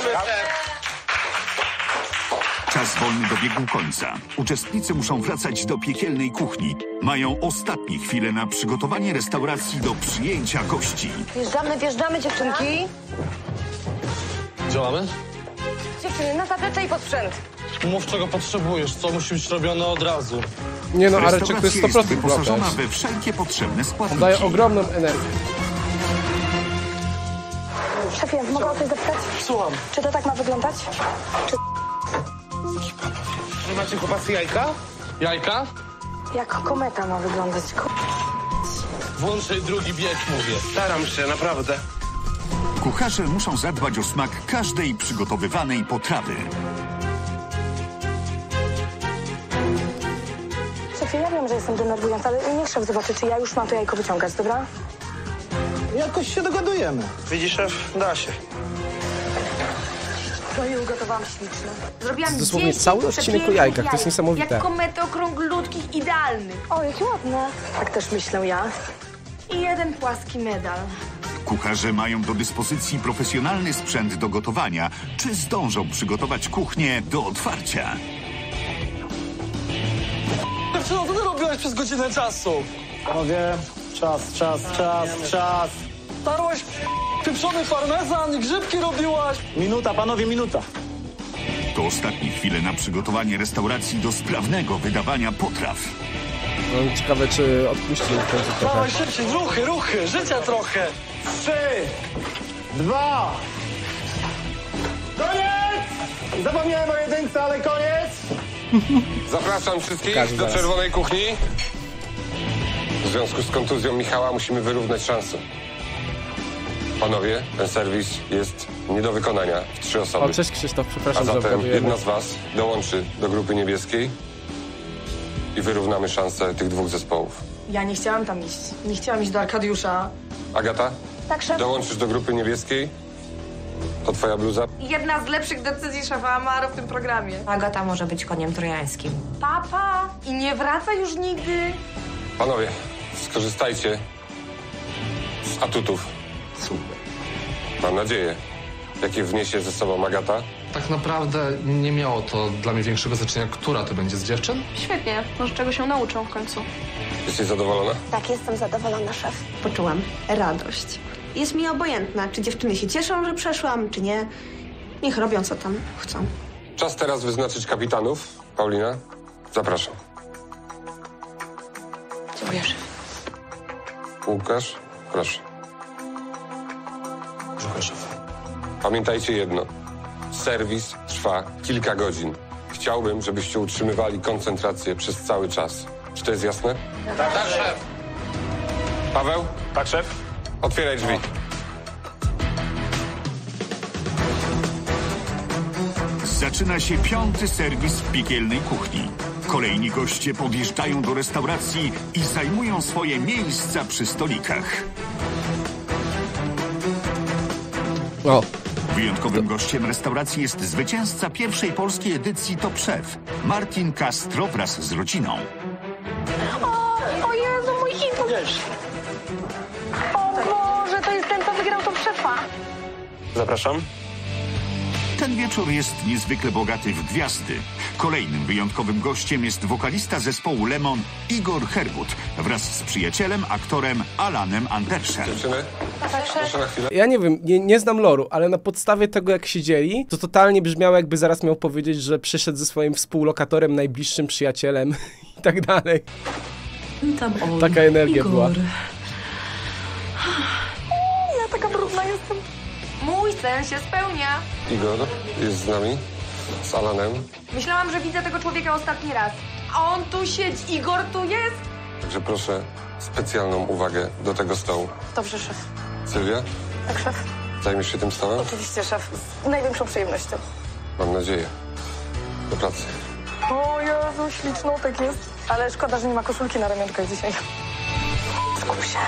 Czas wolny dobiegł końca. Uczestnicy muszą wracać do piekielnej kuchni. Mają ostatnie chwile na przygotowanie restauracji do przyjęcia gości. Wjeżdżamy, wjeżdżamy, dziewczynki. Gdzie mamy? Dziewczyny, na zaplecze i pod sprzęt. Mów, czego potrzebujesz, co musi być robione od razu. Nie no, Areczek to jest sto procent jest wyposażona we wszelkie potrzebne składniki. Daje ogromną energię. Szefie, mogę o coś zapytać? Słucham. Czy to tak ma wyglądać? Czy... Nie macie chłopacy jajka? Jajka? Jak kometa ma wyglądać. Włączaj drugi bieg, mówię. Staram się, naprawdę. Kucharze muszą zadbać o smak każdej przygotowywanej potrawy. Ja wiem, że jestem denerwująca, ale niech szef zobaczy, czy ja już mam to jajko wyciągać, dobra? Jakoś się dogadujemy. Widzisz, szef? Da się. To i ugotowałam śliczne. Zrobiłam dosłownie cały odcinek o jajkach, to jest niesamowite. Jak komety okrąglutkich, idealnych. O, jakie ładne. Tak też myślę ja. I jeden płaski medal. Kucharze mają do dyspozycji profesjonalny sprzęt do gotowania. Czy zdążą przygotować kuchnię do otwarcia? Co ty robiłeś przez godzinę czasu? Panowie, czas, czas, czas, czas. Tarłaś pieprzony parmezan, grzybki robiłaś. Minuta, panowie, minuta. To ostatnie chwile na przygotowanie restauracji do sprawnego wydawania potraw. No, ciekawe, czy odpuści w końcu trochę. Dawaj szybciej, ruchy, ruchy, życia trochę. Trzy, dwa, koniec! Zapomniałem o jedynce, ale koniec. Zapraszam wszystkich Pokażę do zaraz. czerwonej kuchni. W związku z kontuzją Michała musimy wyrównać szanse. Panowie, ten serwis jest nie do wykonania w trzy osoby. O, cześć Krzysztof, przepraszam, a zatem za jedna z was dołączy do grupy niebieskiej i wyrównamy szanse tych dwóch zespołów. Ja nie chciałam tam iść. Nie chciałam iść do Arkadiusza. Agata? Tak, szef. Dołączysz do grupy niebieskiej. To twoja bluza? Jedna z lepszych decyzji szefa Amaro w tym programie. Agata może być koniem trojańskim. Papa! I nie wraca już nigdy. Panowie, skorzystajcie z atutów. Super. Mam nadzieję, jakie wniesie ze sobą Agata. Tak naprawdę nie miało to dla mnie większego znaczenia, która to będzie z dziewczyn. Świetnie. Może czego się nauczą w końcu. Jesteś zadowolona? Tak, jestem zadowolona, szef. Poczułam radość. Jest mi obojętna, czy dziewczyny się cieszą, że przeszłam, czy nie. Niech robią, co tam chcą. Czas teraz wyznaczyć kapitanów. Paulina, zapraszam. Dziękuję. Łukasz, proszę. Dziękuję, szef. Pamiętajcie jedno. Serwis trwa kilka godzin. Chciałbym, żebyście utrzymywali koncentrację przez cały czas. Czy to jest jasne? Tak, tak szef. Paweł? Tak, szef. Otwieraj drzwi. Zaczyna się piąty serwis w piekielnej kuchni. Kolejni goście podjeżdżają do restauracji i zajmują swoje miejsca przy stolikach. O. Wyjątkowym gościem restauracji jest zwycięzca pierwszej polskiej edycji Top Chef, Martín Castro wraz z rodziną. O, o Jezu, mój hipus! Zapraszam. Ten wieczór jest niezwykle bogaty w gwiazdy. Kolejnym wyjątkowym gościem jest wokalista zespołu Lemon Igor Herbut wraz z przyjacielem, aktorem Alanem Andersem. Dziewczyny, proszę na chwilę. Ja nie wiem, nie, nie znam loru, ale na podstawie tego, jak siedzieli, to totalnie brzmiało, jakby zaraz miał powiedzieć, że przyszedł ze swoim współlokatorem, najbliższym przyjacielem i tak dalej. Taka energia Igor. była. Ja taka brudna jestem. Mój sen się spełnia. Igor jest z nami. Z Alanem. Myślałam, że widzę tego człowieka ostatni raz. A on tu siedzi, Igor tu jest. Także proszę specjalną uwagę do tego stołu. Dobrze, szef. Sylwia? Tak, szef. Zajmiesz się tym stołem? Oczywiście, szef. Z największą przyjemnością. Mam nadzieję. Do pracy. O Jezu, ślicznotek jest. Ale szkoda, że nie ma koszulki na ramionkach dzisiaj. Skup się.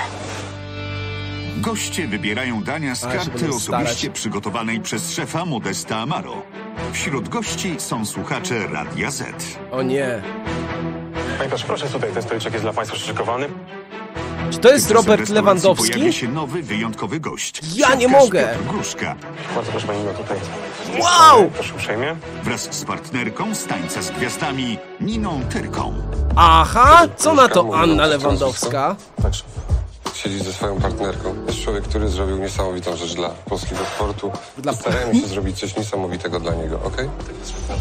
Goście wybierają dania z karty osobiście przygotowanej przez szefa Modesta Amaro. Wśród gości są słuchacze Radia Zet. O nie. Pani proszę, proszę tutaj, ten stoliczek jest dla państwa szykowany. Czy to jest Robert Lewandowski? Pojawia się nowy, wyjątkowy gość. Ja nie mogę! Piotr Gruszka. Bardzo proszę pani, no tutaj. Wow! Proszę uprzejmie. Wraz z partnerką z Tańca z Gwiazdami, Niną Tyrką. Aha! Co na to Anna Lewandowska? Także. Siedzi ze swoją partnerką. Jest człowiek, który zrobił niesamowitą rzecz dla polskiego sportu. Dla... Starajmy się zrobić coś niesamowitego dla niego, okej?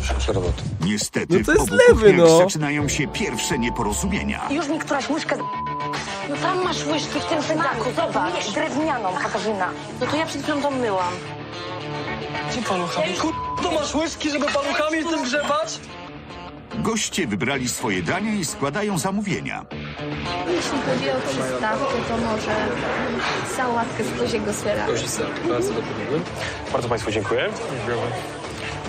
Okay? Roboty. Niestety, no to jest lewy, no. Zaczynają się pierwsze nieporozumienia. Już mi któraś łyżkę z... No tam masz łyżki w tym synaku, zobacz. Drewnianą, Katarzyna. No to ja przed chwilą to myłam. Gdzie paluchami? Kur... to masz łyżki, żeby paluchami tym grzebać? Goście wybrali swoje dania i składają zamówienia. Jeśli chodzi o przystawkę, to może sałatkę z koziego sera. Bardzo państwu dziękuję.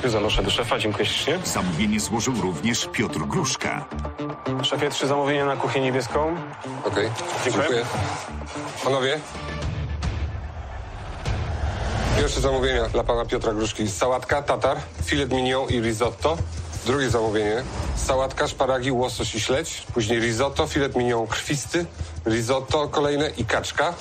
Już zanoszę do szefa, dziękuję ślicznie. Zamówienie złożył również Piotr Gruszka. Szefie, trzy zamówienia na kuchnię niebieską. Okej, okay. dziękuję. dziękuję. Panowie. Pierwsze zamówienie dla pana Piotra Gruszki. Sałatka, tatar, filet mignon i risotto. Drugie zamówienie. Sałatka, szparagi, łosoś i śledź. Później risotto, filet mignon krwisty. Risotto kolejne i kaczka.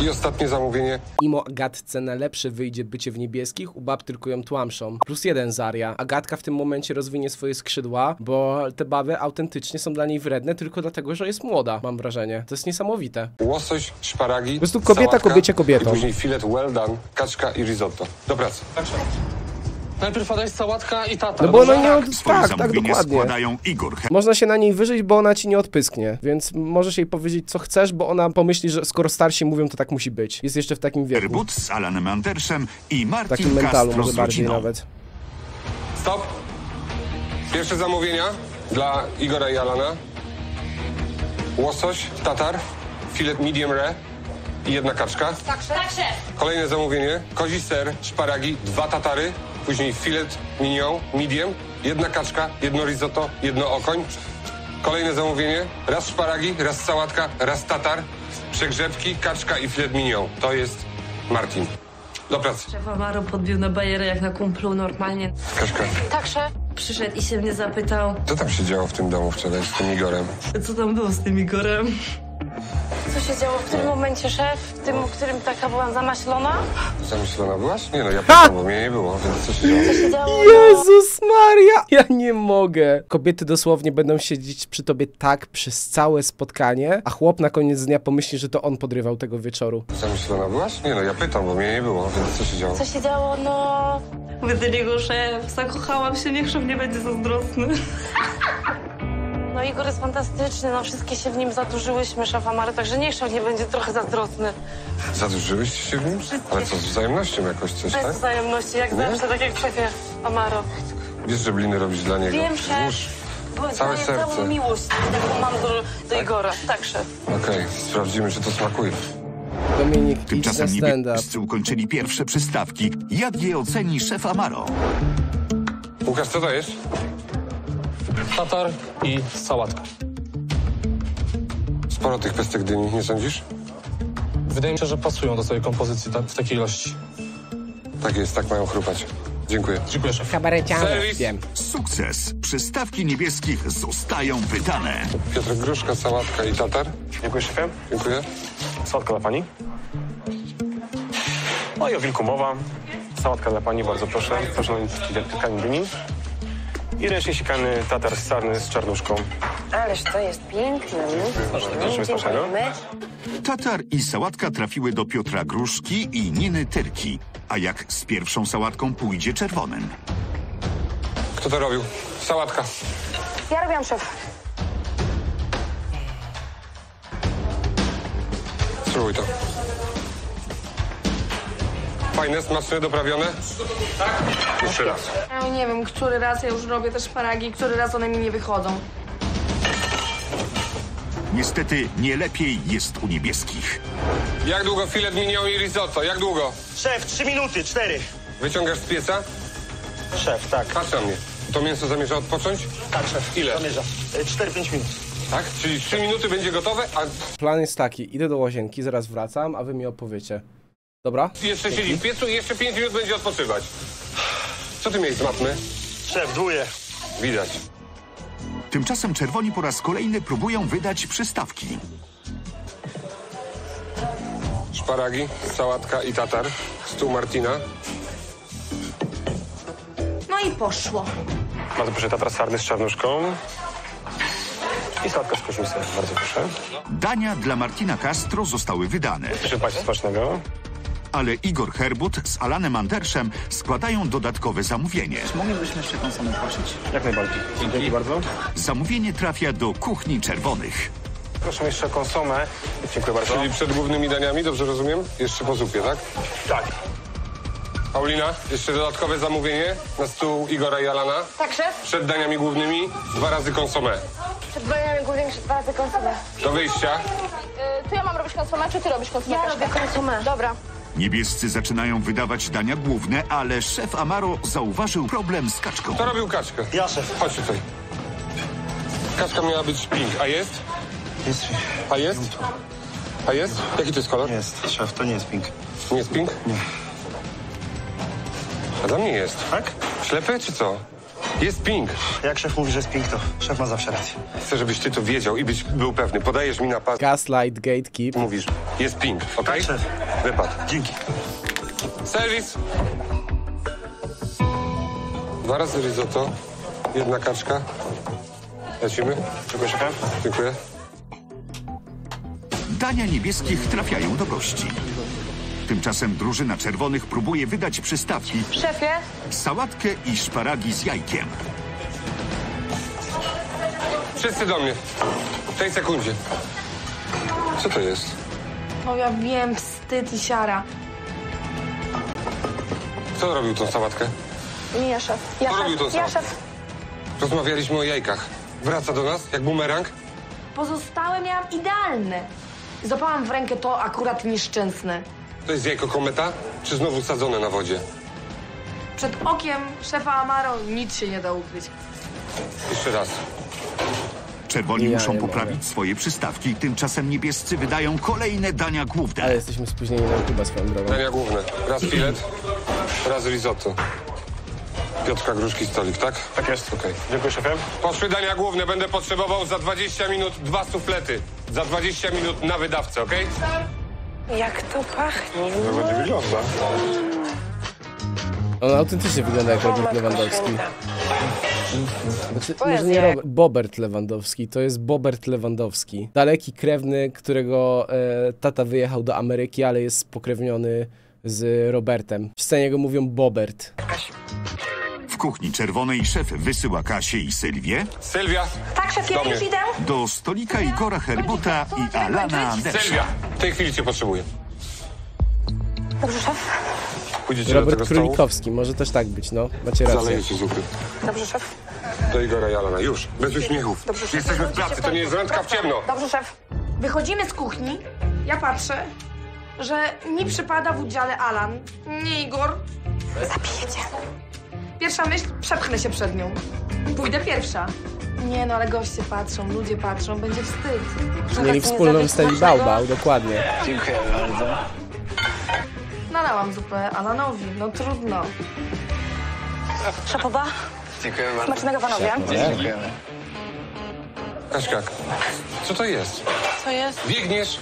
I ostatnie zamówienie. Mimo Agatce najlepsze wyjdzie bycie w niebieskich, u bab tylko ją tłamszą. Plus jeden Zaria. Agatka w tym momencie rozwinie swoje skrzydła, bo te baby autentycznie są dla niej wredne tylko dlatego, że jest młoda, mam wrażenie. To jest niesamowite. Łosoś, szparagi, po prostu kobieta, sałatka, kobiecie, kobietą. I później filet well done, kaczka i risotto. Do pracy. Najpierw daj sałatka i tatar. No bo ona nie... Od... Tak, tak, dokładnie. Igor. Można się na niej wyżyć, bo ona ci nie odpysknie. Więc możesz jej powiedzieć, co chcesz, bo ona pomyśli, że skoro starsi mówią, to tak musi być. Jest jeszcze w takim wieku. Herbut z Alanem Andersem i Martín Castro. Takim mentalu, może bardziej nawet. Stop. Pierwsze zamówienia dla Igora i Alana. Łosoś, tatar, filet medium rare. I jedna kaczka. Tak, szef. Kolejne zamówienie. Kozi ser, szparagi, dwa tatary. Później filet, mignon, medium, jedna kaczka, jedno risotto, jedno okoń. Kolejne zamówienie. Raz szparagi, raz sałatka, raz tatar. Przegrzebki, kaczka i filet mignon. To jest Martin. Do pracy. Szef Amaro podbił na bajerę jak na kumplu normalnie. Kaczka. Tak, szef. Przyszedł i się mnie zapytał. Co tam się działo w tym domu wczoraj z tym Igorem? Co tam było z tym Igorem? Co się działo w tym momencie, szef? W tym, w którym taka byłam zamaślona? Zamyślona byłaś? Nie no, ja pamiętam, bo mnie nie było, więc co się działo? Co się działo? Jezus Maria! Ja nie mogę! Kobiety dosłownie będą siedzieć przy tobie tak przez całe spotkanie, a chłop na koniec dnia pomyśli, że to on podrywał tego wieczoru. Zamyślona byłaś? Nie no, ja pytam, bo mnie nie było, więc co się działo? Co się działo? No... Mówię do niego, szef, zakochałam się, niech szef nie będzie zazdrosny. No Igor jest fantastyczny, no wszystkie się w nim zadłużyłyśmy, szef Amaro, także niech szef nie będzie trochę zazdrosny. Zadłużyłyście się w nim? Wszystkie. Ale co, z wzajemnością jakoś coś, tak? Bez wzajemności, jak nie? Zawsze, tak jak szefie Amaro. Wiesz, że bliny robisz dla niego? Wiem, szef. Całe serce. Całą miłość, taką mam do, do Igora. Tak, szef. Okej, okay, sprawdzimy, czy to smakuje. Dominik, tymczasem niebiescy ukończyli pierwsze przystawki. Jak je oceni szef Amaro? Łukasz, co to jest? Tatar i sałatka. Sporo tych pestek dyni, nie sądzisz? Wydaje mi się, że pasują do swojej kompozycji ta, w takiej ilości. Tak jest, tak mają chrupać. Dziękuję. Dziękuję, szef. Kabareciano. Sukces. Przystawki niebieskich zostają wydane. Piotr Gruszka, sałatka i tatar. Dziękuję, szefie. Dziękuję. Sałatka dla pani. O i o wilku mowa. Sałatka dla pani, bardzo proszę. Proszę o kilka dyni. i ręcznikany tatar ssany z czarnuszką. Ależ to jest piękne. Mm. Tatar i sałatka trafiły do Piotra Gruszki i Niny Tyrki. A jak z pierwszą sałatką pójdzie czerwonym? Kto to robił? Sałatka. Ja robiłam, szef. Spróbuj to. Fajne, smaczne, doprawione? Tak? Jeszcze raz. Ja nie wiem, który raz ja już robię te szparagi, który raz one mi nie wychodzą. Niestety nie lepiej jest u niebieskich. Jak długo filet mignon i risotto? Jak długo? Szef, trzy minuty, cztery. Wyciągasz z pieca? Szef, tak. Patrz na mnie. To mięso zamierza odpocząć? Tak, szef. Ile? Zamierza. cztery pięć minut. Tak? Czyli trzy minuty będzie gotowe, a... Plan jest taki, idę do łazienki, zaraz wracam, a wy mi opowiecie. Dobra? Jeszcze dzięki. Siedzi w piecu i jeszcze pięć minut będzie odpoczywać. Co ty miałeś z matmy? Szef, dwuje. Widać. Tymczasem czerwoni po raz kolejny próbują wydać przystawki. Szparagi, sałatka i tatar. Stół Martina. No i poszło. Bardzo proszę, tatar sarny z czarnuszką. I sałatka z koszulką, bardzo proszę. Dania dla Martina Castro zostały wydane. Proszę państwa, smacznego. Ale Igor Herbut z Alanem Andersem składają dodatkowe zamówienie. Czy moglibyśmy jeszcze tą samą prosić? Jak najbardziej. Dzięki. Dzięki bardzo. Zamówienie trafia do Kuchni Czerwonych. Proszę jeszcze konsomę. Dziękuję bardzo. Czyli przed głównymi daniami, dobrze rozumiem? Jeszcze po zupie, tak? Tak. Paulina, jeszcze dodatkowe zamówienie na stół Igora i Alana. Tak, szef. Przed daniami głównymi dwa razy konsomę. Przed daniami głównymi dwa razy konsomę. Do wyjścia. Yy, to ja mam robić konsomę, czy ty robisz konsomę? Ja robię konsomę. Dobra. Niebiescy zaczynają wydawać dania główne, ale szef Amaro zauważył problem z kaczką. Kto robił kaczkę? Ja, szef. Chodź tutaj. Kaczka miała być pink, a jest? Jest. A jest? A jest? Jaki to jest kolor? Jest, szef, to nie jest pink. Nie jest pink? Nie. A dla mnie jest. Tak? Ślepy czy co? Jest pink. Jak szef mówi, że jest pink, to szef ma zawsze rację. Chcę, żebyś ty to wiedział i byś był pewny. Podajesz mi na pas... Gaslight, gatekeep. Mówisz, jest pink, okej? Okay? Tak, szef. Wypad. Dzięki. Serwis. Dwa razy risotto, jedna kaczka. Lecimy. Dziękuję, szefem. Dziękuję. Dania niebieskich trafiają do gości. Tymczasem drużyna czerwonych próbuje wydać przystawki. Szefie? Sałatkę i szparagi z jajkiem. Wszyscy do mnie. W tej sekundzie. Co to jest? No ja wiem, wstyd i siara. Kto robił tą sałatkę? Nie, szef. Ja, Kto szef. robił tą sałatkę? Ja, szef. Rozmawialiśmy o jajkach. Wraca do nas jak bumerang? Pozostałe miałam idealne. Złapałam w rękę to akurat nieszczęsne. To jest jajko kometa, czy znowu sadzone na wodzie? Przed okiem szefa Amaro nic się nie da ukryć. Jeszcze raz. Czerwoni ja muszą poprawić mogę. swoje przystawki, tymczasem niebiescy wydają kolejne dania główne. Ale jesteśmy spóźnieni na chyba swoją drogą. Dania główne. Raz filet, raz risotto. Piotrka Gruszki stolik, tak? Tak jest. Okay. Dziękuję, szefie. Poszły dania główne. Będę potrzebował za dwadzieścia minut dwa suflety. Za dwadzieścia minut na wydawcę, okej? Okay? Jak to pachnie? To będzie wygląda. Ona autentycznie wygląda jak Robert Lewandowski. Znaczy, może nie Robert, Bobert Lewandowski, to jest Bobert Lewandowski. Daleki krewny, którego e, tata wyjechał do Ameryki, ale jest spokrewniony z Robertem. W scenie go mówią Bobert. W Kuchni Czerwonej szef wysyła Kasię i Sylwię. Sylwia! Tak, szef, ja już idę. Do stolika Igora Herbuta i Alana Andersa. Sylwia, w tej chwili cię potrzebuję. Dobrze, szef. Pójdziecie Robert do tego Królikowski, stołu? Może też tak być, no. Macie rację. Zalejecie zupy. Dobrze, szef. Do Igora i Alana, już, bez uśmiechów. Dobrze, szef. Jesteśmy w pracy, to nie jest randka w ciemno. Dobrze, szef. Wychodzimy z kuchni, ja patrzę, że mi przypada w udziale Alan, nie Igor. Zabijecie. Pierwsza myśl, przepchnę się przed nią. Pójdę pierwsza. Nie no, ale goście patrzą, ludzie patrzą, będzie wstyd. Mieli wspólną scenę bałbał, dokładnie. Dziękuję bardzo. Nalałam zupę Alanowi, no trudno. Szapoba. Dziękuję bardzo. Smacznego panowie. Dziękujemy. Kaśka, co to jest? Co jest? Biegniesz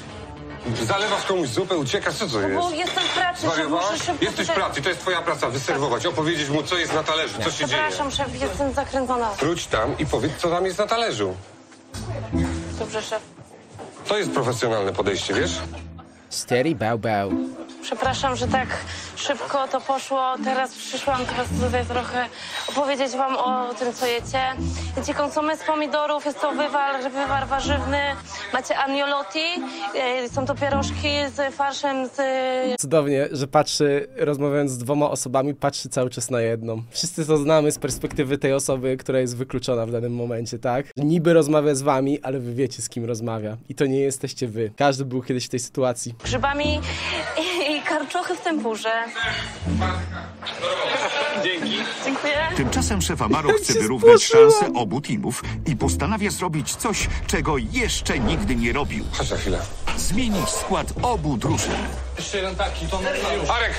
Zalewasz komuś zupę, uciekasz, co to jest? No bo jestem w pracy, muszę szybko... Jesteś w pracy, to jest twoja praca, wyserwować, opowiedzieć mu, co jest na talerzu, co się dzieje. Przepraszam, szef, jestem zakręcona. Wróć tam i powiedz, co tam jest na talerzu. Dobrze, szef. To jest profesjonalne podejście, wiesz? Steady, bał, bał. Przepraszam, że tak szybko to poszło. Teraz przyszłam teraz tutaj trochę opowiedzieć wam o tym, co jecie. Jecie konsumę z pomidorów, jest to wywar, wywar warzywny. Macie agnolotti, są to pierożki z farszem z... Cudownie, że patrzy, rozmawiając z dwoma osobami, patrzy cały czas na jedną. Wszyscy to znamy z perspektywy tej osoby, która jest wykluczona w danym momencie, tak? Niby rozmawia z wami, ale wy wiecie, z kim rozmawia. I to nie jesteście wy. Każdy był kiedyś w tej sytuacji. Grzybami... I karczochy w tempurze. Dzięki. Dziękuję. Tymczasem szef Amaro chce wyrównać szanse obu teamów i postanawia zrobić coś, czego jeszcze nigdy nie robił. Chodź na chwilę. Zmienić skład obu drużyn. Jeszcze jeden taki, to już. Arek,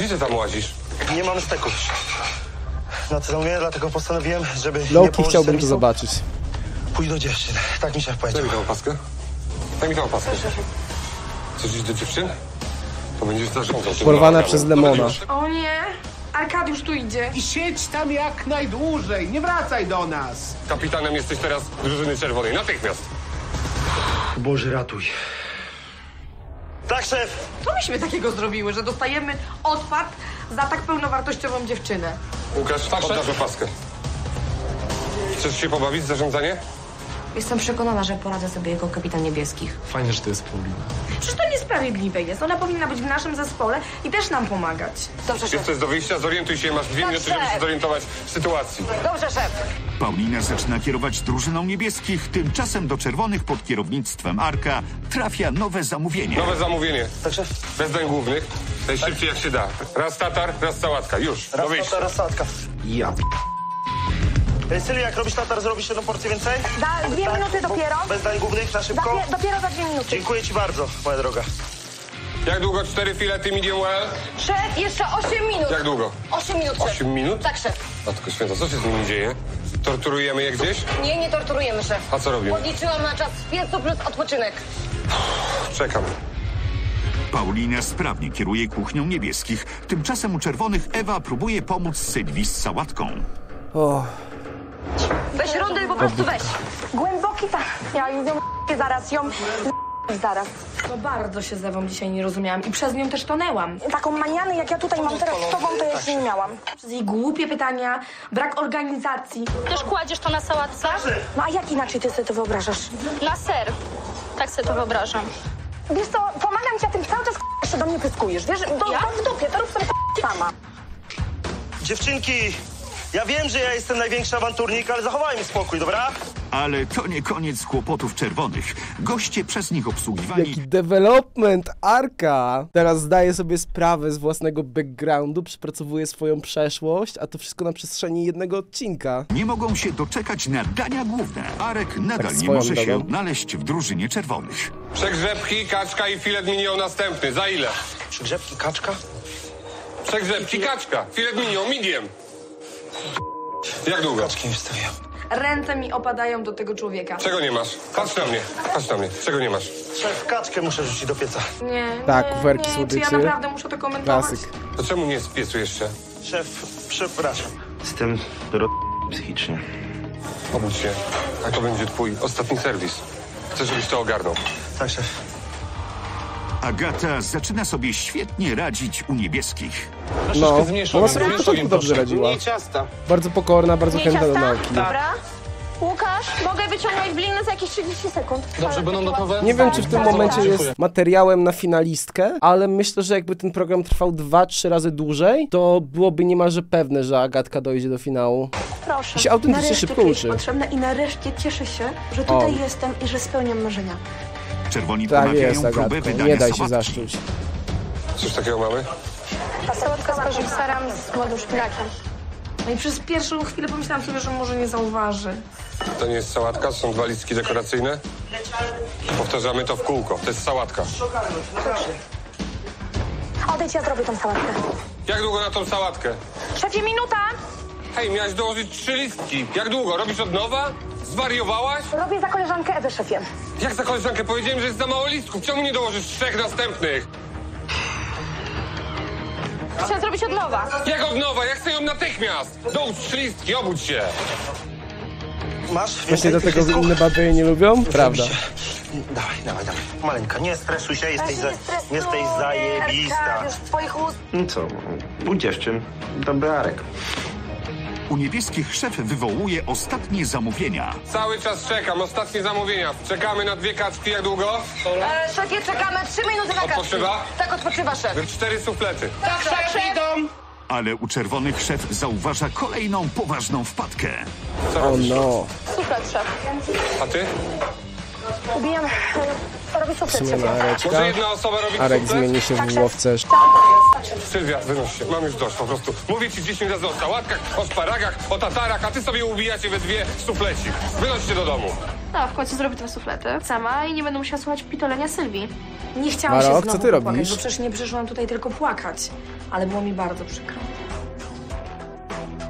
gdzie tam łazisz? Nie mam steków na celonie, dlatego postanowiłem, żeby Loki nie chciałbym to zobaczyć. Pójdź do dziewczyn, tak mi się powiedział. Daj mi tą opaskę. Daj mi tą opaskę. Coś iść do dziewczyn? To będzie porwana przez Lemona. O nie, Arkadiusz tu idzie. I siedź tam jak najdłużej, nie wracaj do nas. Kapitanem jesteś teraz drużyny czerwonej, natychmiast. Boże, ratuj. Tak, szef. Co myśmy takiego zrobiły, że dostajemy odpad za tak pełnowartościową dziewczynę? Łukasz, tak, oddasz opaskę. Chcesz się pobawić, zarządzanie? Jestem przekonana, że poradzę sobie jako kapitan niebieskich. Fajnie, że to jest Paulina. Przecież to niesprawiedliwe jest. Ona powinna być w naszym zespole i też nam pomagać. Dobrze, szef. Jest coś do wyjścia, zorientuj się. Masz dwie minuty, żeby się zorientować w sytuacji. Dobrze, szef. Paulina zaczyna kierować drużyną niebieskich. Tymczasem do czerwonych pod kierownictwem Arka trafia nowe zamówienie. Nowe zamówienie. Tak, szef. Bez dań głównych. Najszybciej jak się da. Raz tatar, raz sałatka. Już. Raz tatar, raz sałatka. Ja p... Syli, jak robisz tatar, zrobisz jedną porcję więcej? Da, dwie tak, minuty dopiero. Bez dań głównych, na szybko? Dopie, dopiero za dwie minuty. Dziękuję ci bardzo, moja droga. Jak długo? Cztery filety medium well? Szef, jeszcze osiem minut. Jak długo? Osiem minut, szef. Osiem minut? Tak, szef. Matko święta, co się z nimi dzieje? Torturujemy je gdzieś? Nie, nie torturujemy, szef. A co robimy? Podliczyłam na czas piecu plus odpoczynek. Czekam. Paulina sprawnie kieruje kuchnią niebieskich. Tymczasem u czerwonych Ewa próbuje pomóc Sylwii z sałatką. O... Weź rondel, po prostu weź. Głęboki ta... Ja ją zaraz ją... Zaraz. No bardzo się z Ewą dzisiaj nie rozumiałam i przez nią też tonęłam. Taką manianę, jak ja tutaj mam teraz z tobą, to ja się nie miałam. Przez jej głupie pytania, brak organizacji. Też kładziesz to na sałatce? No a jak inaczej ty sobie to wyobrażasz? Na ser. Tak sobie to wyobrażam. Wiesz co, pomagam ci, a tym cały czas jeszcze do mnie pyskujesz, wiesz? Do, ja? W dupie, to rób sobie sama. Dziewczynki! Ja wiem, że ja jestem największy awanturnik, ale zachowajmy spokój, dobra? Ale to nie koniec kłopotów czerwonych. Goście przez nich obsługiwani... Jaki development Arka! Teraz zdaje sobie sprawę z własnego backgroundu, przepracowuje swoją przeszłość, a to wszystko na przestrzeni jednego odcinka. Nie mogą się doczekać na dania główne. Arek nadal tak nie może drogą. się odnaleźć w drużynie czerwonych. Przegrzebki, kaczka i filet minion następny. Za ile? Przegrzebki, kaczka? Przegrzebki, kaczka. Filet minion, medium. Jak długo? Ręce mi opadają do tego człowieka. Czego nie masz? Patrz na mnie, patrz na mnie. Czego nie masz? Szef, kaczkę muszę rzucić do pieca. Nie, tak, kuferki słodyczy. Czy ja naprawdę muszę to komentować? Klasyk. To czemu nie z piecu jeszcze? Szef, przepraszam. Jestem do psychicznie. Obudź się, a to będzie twój ostatni serwis. Chcę, żebyś to ogarnął. Tak, szef. Agata zaczyna sobie świetnie radzić u niebieskich. No, ona sobie początku dobrze radziła. Bardzo pokorna, bardzo chętna do nauki. Dobra. Łukasz, mogę wyciągnąć blinę za jakieś trzydzieści sekund. Dobrze, będą gotowe. Nie wiem, czy w tym momencie jest materiałem na finalistkę, ale myślę, że jakby ten program trwał dwa trzy razy dłużej, to byłoby niemalże pewne, że Agatka dojdzie do finału. Proszę. I się autentycznie szybko uczy. Potrzebna i nareszcie cieszę się, że tutaj o. jestem i że spełniam marzenia. Czerwoni pomawiają próbę wydania. Nie daj się zaszczuć. Coś takiego mamy? Ta sałatka z korzystaram z młodym szpinakiem. No i przez pierwszą chwilę pomyślałam sobie, że może nie zauważy. To nie jest sałatka, są dwa listki dekoracyjne. Powtarzamy to w kółko. To jest sałatka. Odejdź, ja zrobię tą sałatkę. Jak długo na tą sałatkę? Szefie, minuta! Hej, miałaś dołożyć trzy listki. Jak długo? Robisz od nowa? Zwariowałaś? Robię za koleżankę Ewę, szefie. Jak za koleżankę powiedziałem, że jest za mało listków? Czemu nie dołożysz trzech następnych? Trzeba zrobić od nowa. Jak od nowa? Ja chcę ją natychmiast! Dołóż trzy listki, obudź się! Masz? Właśnie do tego inne baby nie lubią? Prawda. Dawaj, dawaj, dawaj. Maleńka, nie stresuj się, jesteś, za, jesteś zajebista. No co, u dziewczyn dobry arek. U niebieskich szef wywołuje ostatnie zamówienia. Cały czas czekam, ostatnie zamówienia. Czekamy na dwie kaczki, jak długo? E, szefie, czekamy trzy minuty na kaczki. Odpoczywa? Tak, odpoczywa szef. Cztery suflety. Tak, tak, idą. Ale u czerwonych szef zauważa kolejną poważną wpadkę. Co oh no. Suflet, szef. A ty? Ubijam. Robi suflet, szef. Może jedna osoba robi Arek suflet? Zmieni się w łowce. Sylwia, wynoś się. Mam już dość po prostu. Mówię ci dziesięć razy o sałatkach, o szparagach, o tatarach, a ty sobie ubijacie we dwie suflecik. Wynoś się do domu. No, w końcu zrobię dwa suflety sama i nie będę musiała słuchać pitolenia Sylwii. Nie chciałam Maro, się znowu co ty płakać, robisz? Bo przecież nie przyszłam tutaj tylko płakać. Ale było mi bardzo przykro.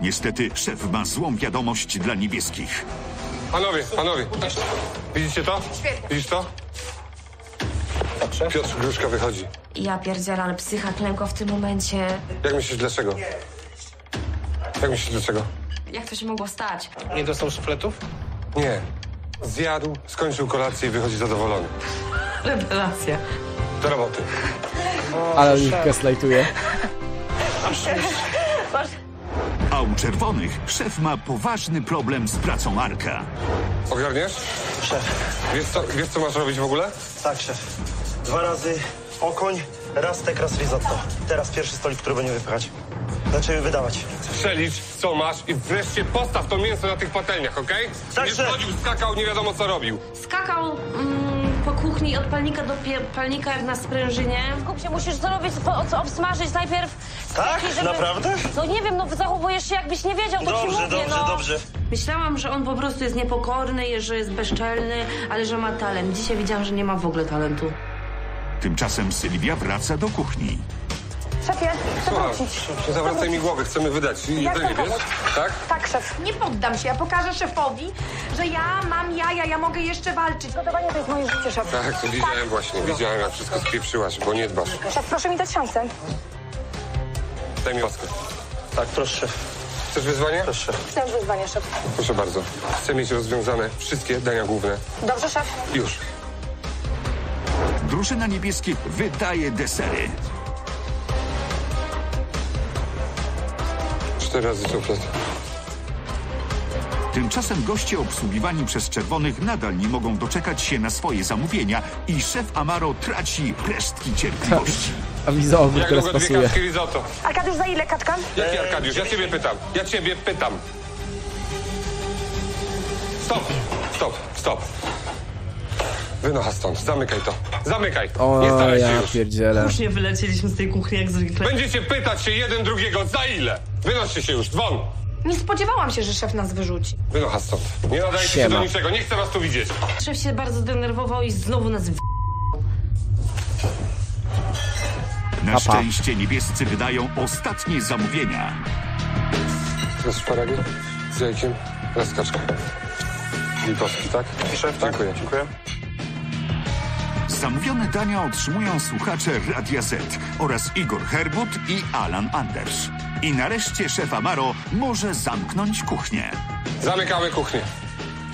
Niestety szef ma złą wiadomość dla niebieskich. Panowie, panowie, widzicie to? Świetnie. Widzisz to? Piotr Gruszka wychodzi. Ja pierdzielę, ale psycha klękła w tym momencie. Jak myślisz, dlaczego? Jak myślisz, dlaczego? Jak to się mogło stać? Nie dostał szufletów? Nie. Zjadł, skończył kolację i wychodzi zadowolony. Rewelacja. Do roboty. O, ale mi gaslightuje. A u czerwonych szef ma poważny problem z pracą Arka. Ogarniesz? Szef. Wiesz co, wiesz, co masz robić w ogóle? Tak, szef. Dwa razy okoń, raz tek, raz risotto. Teraz pierwszy stolik, który będzie wypychać. Zaczęły wydawać. Przelicz, co masz i wreszcie postaw to mięso na tych patelniach, okej? Okay? Tak, nie szef. Chodził, skakał, nie wiadomo co robił. Skakał... Mm... po kuchni od palnika do palnika jak na sprężynie. Skup się, musisz zrobić, po, obsmażyć najpierw... Tak? Żeby... Naprawdę? No nie wiem, no zachowujesz się jakbyś nie wiedział, to dobrze, ci mówię, dobrze, no. dobrze. Myślałam, że on po prostu jest niepokorny, że jest bezczelny, ale że ma talent. Dzisiaj widziałam, że nie ma w ogóle talentu. Tymczasem Sylwia wraca do kuchni. Szefie, chcę wrócić. Nie zawracaj mi głowy, chcemy wydać jedzenie, wiesz? Tak? Tak, szef. Nie poddam się, ja pokażę szefowi, że ja mam jaja, ja mogę jeszcze walczyć. Gotowanie to jest moje życie, szef. Tak, to widziałem tak. właśnie, widziałem jak wszystko spieprzyłaś, bo nie dbasz. Szef, proszę mi dać szansę. Daj mi łaskę. Tak, proszę. Chcesz wyzwanie? Proszę. Chcę wyzwanie, szef. Proszę bardzo. Chcę mieć rozwiązane wszystkie dania główne. Dobrze, szef. Już. Drużyna niebieskich wydaje desery. Cztery razy suflet. Tymczasem goście obsługiwani przez czerwonych nadal nie mogą doczekać się na swoje zamówienia i szef Amaro traci resztki cierpliwości. A mi za ogór teraz pasuje. Arkadiusz, za ile kaczka? Jaki Arkadiusz? Ja ciebie pytam. Ja ciebie pytam. Stop, stop, stop. Wynocha stąd, zamykaj to. Zamykaj. O, nie staraj się ja już. Pierdzielę. Już nie wylecieliśmy z tej kuchni jak zwykle. Będziecie pytać się jeden drugiego za ile. Wynoście się już, dzwon. Nie spodziewałam się, że szef nas wyrzuci. Wynocha stąd. Nie nadajcie się do niczego, nie chcę was tu widzieć. Szef się bardzo zdenerwował i znowu nas w... Na Papa. szczęście niebiescy wydają ostatnie zamówienia. Raz szparagi z jajkiem, raz kaczka. Lipowski, tak? Szef, dziękuję. Dziękuję. Zamówione dania otrzymują słuchacze Radia Zet oraz Igor Herbut i Alan Anders. I nareszcie szef Amaro może zamknąć kuchnię. Zamykamy kuchnię.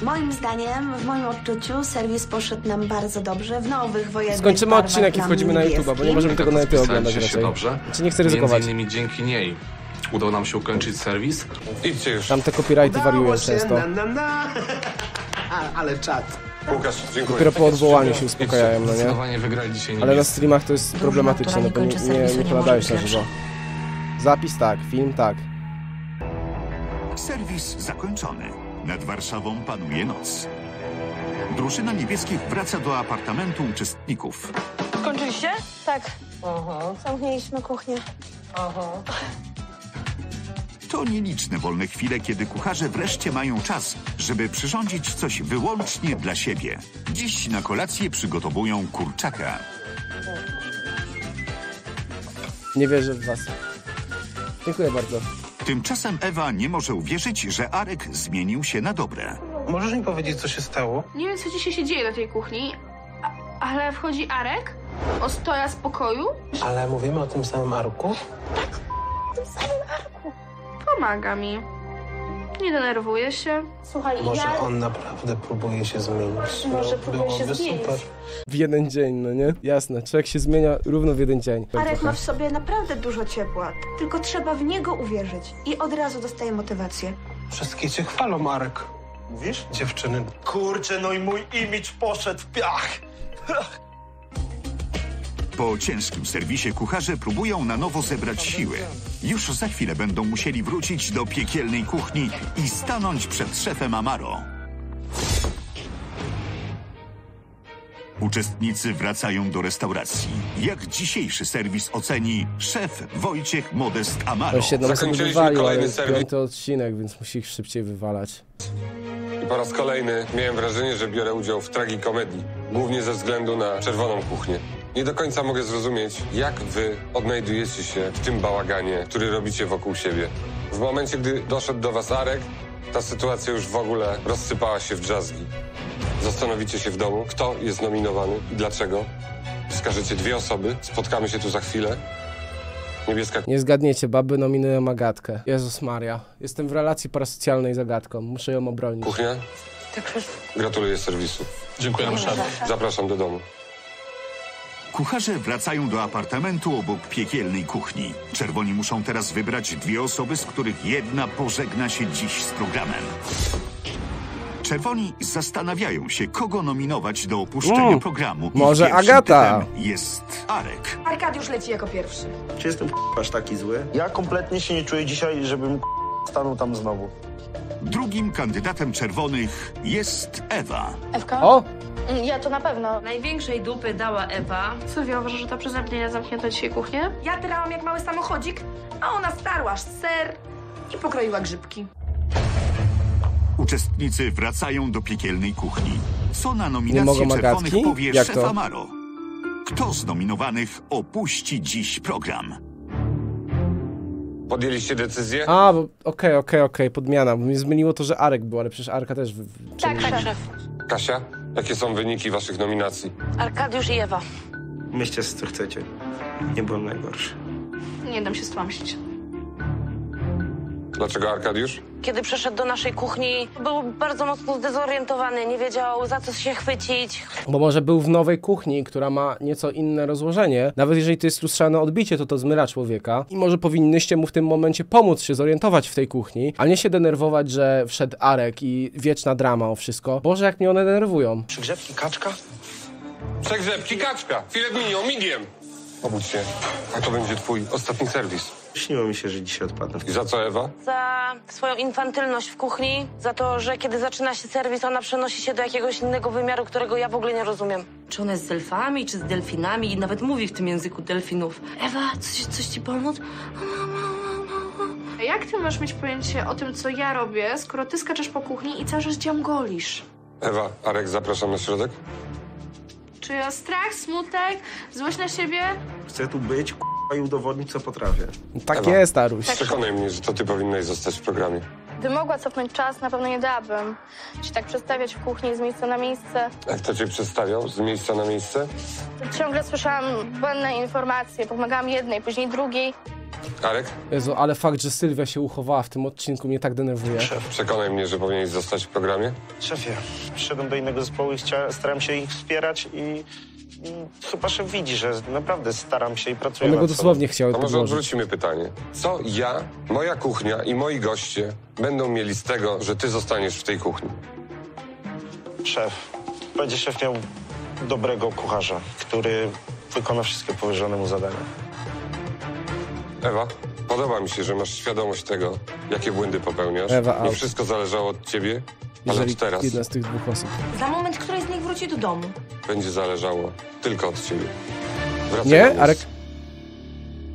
Moim zdaniem, w moim odczuciu, serwis poszedł nam bardzo dobrze w nowych wojennych. Skończymy odcinek i wchodzimy na YouTube'a, bo nie możemy tego najlepiej oglądać raczej. Dobrze. Znaczy nie chcę ryzykować. Między innymi dzięki niej udało nam się ukończyć serwis. Idźcie już. Tam te copyrighty wariują często. Na, na, na. Ale czad. Łukasz, dziękuję. Dopiero po odwołaniu się uspokajają, no nie? Wygrali dzisiaj. Ale na streamach to jest problematyczne, no bo nie, nie, nie pogadałeś na żywo. Zapis tak, film tak. Serwis zakończony. Nad Warszawą panuje noc. Drużyna niebieskich wraca do apartamentu uczestników. Skończyliście? Tak. Aha. Zamknęliśmy kuchnię. Aha. To nieliczne wolne chwile, kiedy kucharze wreszcie mają czas, żeby przyrządzić coś wyłącznie dla siebie. Dziś na kolację przygotowują kurczaka. Nie wierzę w was. Dziękuję bardzo. Tymczasem Ewa nie może uwierzyć, że Arek zmienił się na dobre. Możesz mi powiedzieć, co się stało? Nie wiem, co dzisiaj się dzieje na tej kuchni, ale wchodzi Arek, ostoja z pokoju. Ale mówimy o tym samym Arku? Tak, o tym samym Arku. Pomaga mi. Nie denerwuje się. Słuchaj, może ja... on naprawdę próbuje się zmienić. Może no, próbuje się zmienić. Super. W jeden dzień, no nie? Jasne, człowiek się zmienia równo w jeden dzień. Arek ma w sobie naprawdę dużo ciepła, tylko trzeba w niego uwierzyć i od razu dostaje motywację. Wszystkie cię chwalą, Arek. Wiesz? Dziewczyny. Kurczę, no i mój imidż poszedł w piach. Po ciężkim serwisie kucharze próbują na nowo zebrać siły. Już za chwilę będą musieli wrócić do piekielnej kuchni i stanąć przed szefem Amaro. Uczestnicy wracają do restauracji. Jak dzisiejszy serwis oceni szef Wojciech Modest Amaro? Zakończyliśmy kolejny serwis. To odcinek, więc musi ich szybciej wywalać. I po raz kolejny miałem wrażenie, że biorę udział w tragikomedii. Głównie ze względu na czerwoną kuchnię. Nie do końca mogę zrozumieć, jak wy odnajdujecie się w tym bałaganie, który robicie wokół siebie. W momencie, gdy doszedł do was Arek, ta sytuacja już w ogóle rozsypała się w drzazgi. Zastanowicie się w domu, kto jest nominowany i dlaczego. Wskażecie dwie osoby, spotkamy się tu za chwilę. Niebieska... Nie zgadniecie, baby nominują Agatkę. Jezus Maria, jestem w relacji parasocjalnej z Agatką, muszę ją obronić. Kuchnia? Gratuluję serwisu. Dziękujemy szefie. Zapraszam do domu. Kucharze wracają do apartamentu obok piekielnej kuchni. Czerwoni muszą teraz wybrać dwie osoby, z których jedna pożegna się dziś z programem. Czerwoni zastanawiają się, kogo nominować do opuszczenia mm. programu. I może Agata? Jest Arek. Arkadiusz leci jako pierwszy. Czy jestem aż taki zły? Ja kompletnie się nie czuję dzisiaj, żebym stanął tam znowu. Drugim kandydatem czerwonych jest Ewa. Ewka? O! Ja to na pewno. Największej dupy dała Ewa. Sylwia uważa, że ta przeze mnie zamknięta dzisiaj kuchnię. Ja tyrałam jak mały samochodzik, a ona starła aż ser i pokroiła grzybki. Uczestnicy wracają do piekielnej kuchni. Co na nominację czerwonych powie jak szef Amaro? Kto z nominowanych opuści dziś program? Podjęliście decyzję? A, okej, okej, okej, okej, podmiana. Mnie zmyliło to, że Arek był, ale przecież Arka też... W, w, tak, tak, szef. Kasia? Jakie są wyniki waszych nominacji? Arkadiusz i Ewa. Myślcie, co chcecie. Nie byłem najgorszy. Nie dam się stłamsić. Dlaczego Arkadiusz? Kiedy przeszedł do naszej kuchni, był bardzo mocno zdezorientowany. Nie wiedział, za co się chwycić. Bo może był w nowej kuchni, która ma nieco inne rozłożenie. Nawet jeżeli to jest lustrzane odbicie, to to zmyla człowieka. I może powinnyście mu w tym momencie pomóc się zorientować w tej kuchni, a nie się denerwować, że wszedł Arek i wieczna drama o wszystko. Boże, jak mnie one denerwują. Przegrzebki kaczka? Przegrzebki kaczka! Filet mignon, medium! Obudź się, a to będzie twój ostatni serwis. Śniło mi się, że dzisiaj odpadnę. I za co Ewa? Za swoją infantylność w kuchni, za to, że kiedy zaczyna się serwis, ona przenosi się do jakiegoś innego wymiaru, którego ja w ogóle nie rozumiem. Czy ona jest z elfami, czy z delfinami i nawet mówi w tym języku delfinów. Ewa, coś, coś ci pomóc? Jak ty masz mieć pojęcie o tym, co ja robię, skoro ty skaczesz po kuchni i cały czas dziamgolisz? Ewa, Arek, zapraszam na środek. Czy ja strach, smutek, złość na siebie? Chcę tu być, k***. I udowodnić, co potrafię. Tak Ewa, jest, Aruś. Tak. Przekonaj mnie, że to ty powinnaś zostać w programie. Gdy mogła cofnąć czas, na pewno nie dałabym się tak przestawiać w kuchni z miejsca na miejsce. A kto cię przestawiał z miejsca na miejsce? Ciągle słyszałam błędne informacje. Pomagałam jednej, później drugiej. Arek? Jezu, ale fakt, że Sylwia się uchowała w tym odcinku, mnie tak denerwuje. Szef, przekonaj mnie, że powinieneś zostać w programie. Szefie, przyszedłem do innego zespołu i chcia... starałem się ich wspierać i... Chyba szef widzi, że naprawdę staram się i pracuję. One go dosłownie chciały podłożyć. A może odwrócimy pytanie. Co ja, moja kuchnia i moi goście będą mieli z tego, że ty zostaniesz w tej kuchni? Szef. Będzie szef miał dobrego kucharza, który wykona wszystkie powierzone mu zadania. Ewa, podoba mi się, że masz świadomość tego, jakie błędy popełniasz. Ewa, nie wszystko zależało od ciebie, ale od teraz. Jedna z tych dwóch osób. Za moment, której z nich wróci do domu. Będzie zależało tylko od ciebie. Wracaj nie, Arek.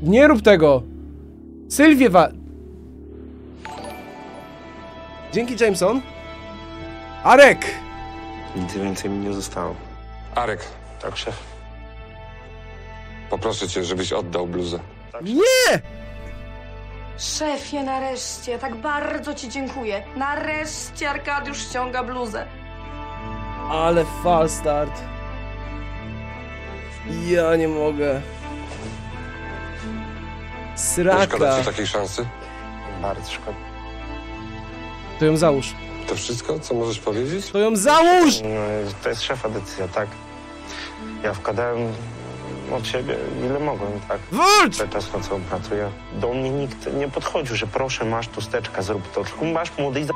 Nie rób tego. Sylwiewa. Dzięki, Jameson. Arek. Nic więcej mi nie zostało. Arek. Tak, szef. Poproszę cię, żebyś oddał bluzę. Tak, nie! Szefie, nareszcie. Tak bardzo ci dziękuję. Nareszcie Arkadiusz ściąga bluzę. Ale falstart. Ja nie mogę. Sraka. Szkoda ci takiej szansy? Bardzo szkoda. To ją załóż. To wszystko, co możesz powiedzieć? To ją załóż! No, to jest szefa decyzja, tak. Ja wkładałem od siebie ile mogłem, tak. Wróć! Teraz na co pracuję. Do mnie nikt nie podchodził, że proszę, masz tusteczka, zrób to. Tylko masz młody i za...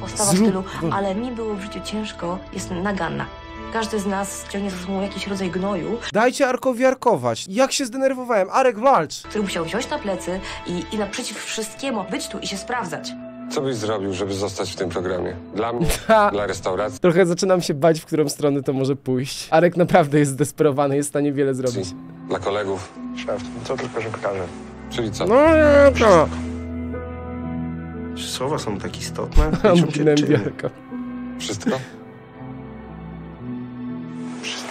Postawa w stylu, ale mi było w życiu ciężko, jestem naganna. Każdy z nas ciągnie ze sobą jakiś rodzaj gnoju. Dajcie Arkowi arkować. Jak się zdenerwowałem. Arek, walcz! Który musiał wziąć na plecy i, i naprzeciw wszystkiemu być tu i się sprawdzać. Co byś zrobił, żeby zostać w tym programie? Dla mnie, dla restauracji. Trochę zaczynam się bać, w którą stronę to może pójść. Arek naprawdę jest zdesperowany, jest w stanie wiele zrobić. Dla kolegów. Szef, co tylko, że pokażę. Czyli co? No, ja to. Czy słowa są tak istotne? Mówiłem Bielko. Wszystko? Wszystko.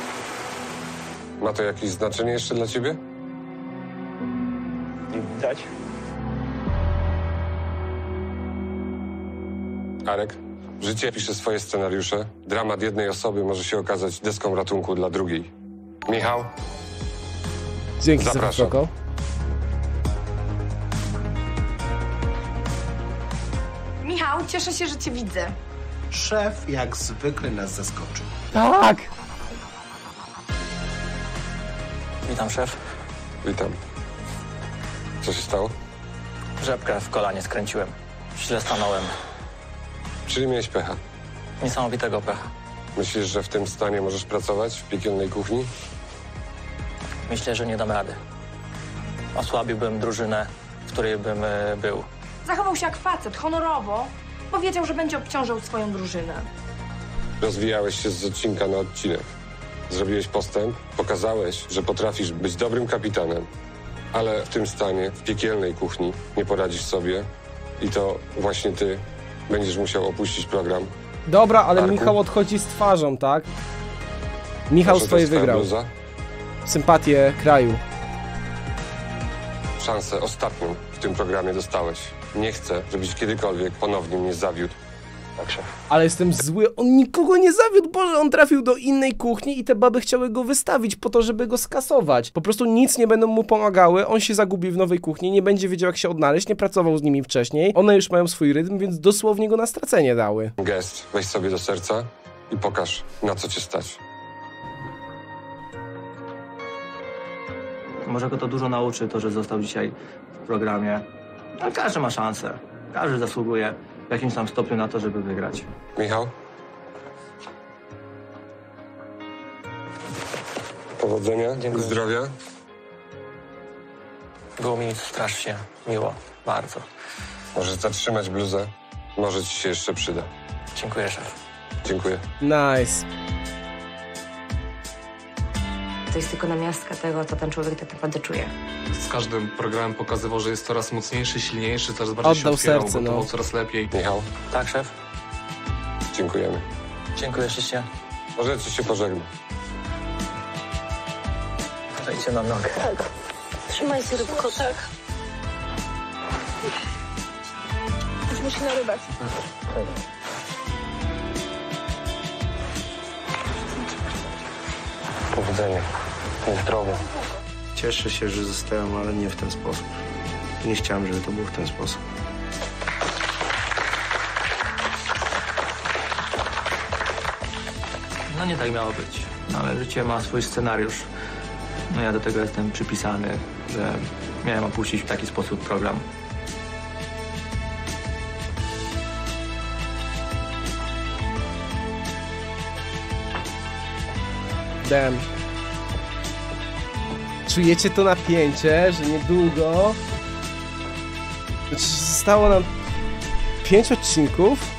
Ma to jakieś znaczenie jeszcze dla ciebie? Nie widać. Arek, życie pisze swoje scenariusze. Dramat jednej osoby może się okazać deską ratunku dla drugiej. Michał? Dzięki za protokół. Michał, cieszę się, że cię widzę. Szef jak zwykle nas zaskoczył. Tak! Witam, szef. Witam. Co się stało? Rzepkę w kolanie skręciłem. Źle stanąłem. Czyli miałeś pecha? Niesamowitego pecha. Myślisz, że w tym stanie możesz pracować w piekielnej kuchni? Myślę, że nie dam rady. Osłabiłbym drużynę, w której bym y, był. Zachował się jak facet, honorowo. Powiedział, że będzie obciążał swoją drużynę. Rozwijałeś się z odcinka na odcinek. Zrobiłeś postęp, pokazałeś, że potrafisz być dobrym kapitanem. Ale w tym stanie, w piekielnej kuchni, nie poradzisz sobie. I to właśnie ty będziesz musiał opuścić program. Dobra, ale Arku? Michał odchodzi z twarzą, tak? Michał swoje wygrał. Bluza? Sympatię kraju. Szansę ostatnią w tym programie dostałeś. Nie chcę, żebyś kiedykolwiek ponownie mnie zawiódł. Także. Ale jestem zły, on nikogo nie zawiódł, Boże, on trafił do innej kuchni i te baby chciały go wystawić po to, żeby go skasować. Po prostu nic nie będą mu pomagały, on się zagubi w nowej kuchni, nie będzie wiedział jak się odnaleźć, nie pracował z nimi wcześniej. One już mają swój rytm, więc dosłownie go na stracenie dały. Gest, weź sobie do serca i pokaż, na co cię stać. Może go to dużo nauczy, to, że został dzisiaj w programie. Ale każdy ma szansę, każdy zasługuje w jakimś tam stopniu na to, żeby wygrać. Michał? Powodzenia, dziękuję. Zdrowia. Było mi strasznie miło, bardzo. Możesz zatrzymać bluzę, może ci się jeszcze przyda. Dziękuję, szef. Dziękuję. Nice. To jest tylko namiastka tego, co ten człowiek tak naprawdę czuje. Z każdym programem pokazywał, że jest coraz mocniejszy, silniejszy, coraz bardziej oddał się otwierał, serce, no. Coraz lepiej. Michał? Tak, szef? Dziękujemy. Dziękuję ślicznie. Możecie się pożegnać. Dajcie nam nogę. Tak. Trzymaj się, rybko, tak. Już musi na rybę. Powodzenia. Zdrowie. Cieszę się, że zostałem, ale nie w ten sposób. Nie chciałem, żeby to było w ten sposób. No nie tak miało być, ale życie ma swój scenariusz. No ja do tego jestem przypisany, że miałem opuścić w taki sposób program. Damn. Czujecie to napięcie, że niedługo... Znaczy, zostało nam pięć odcinków.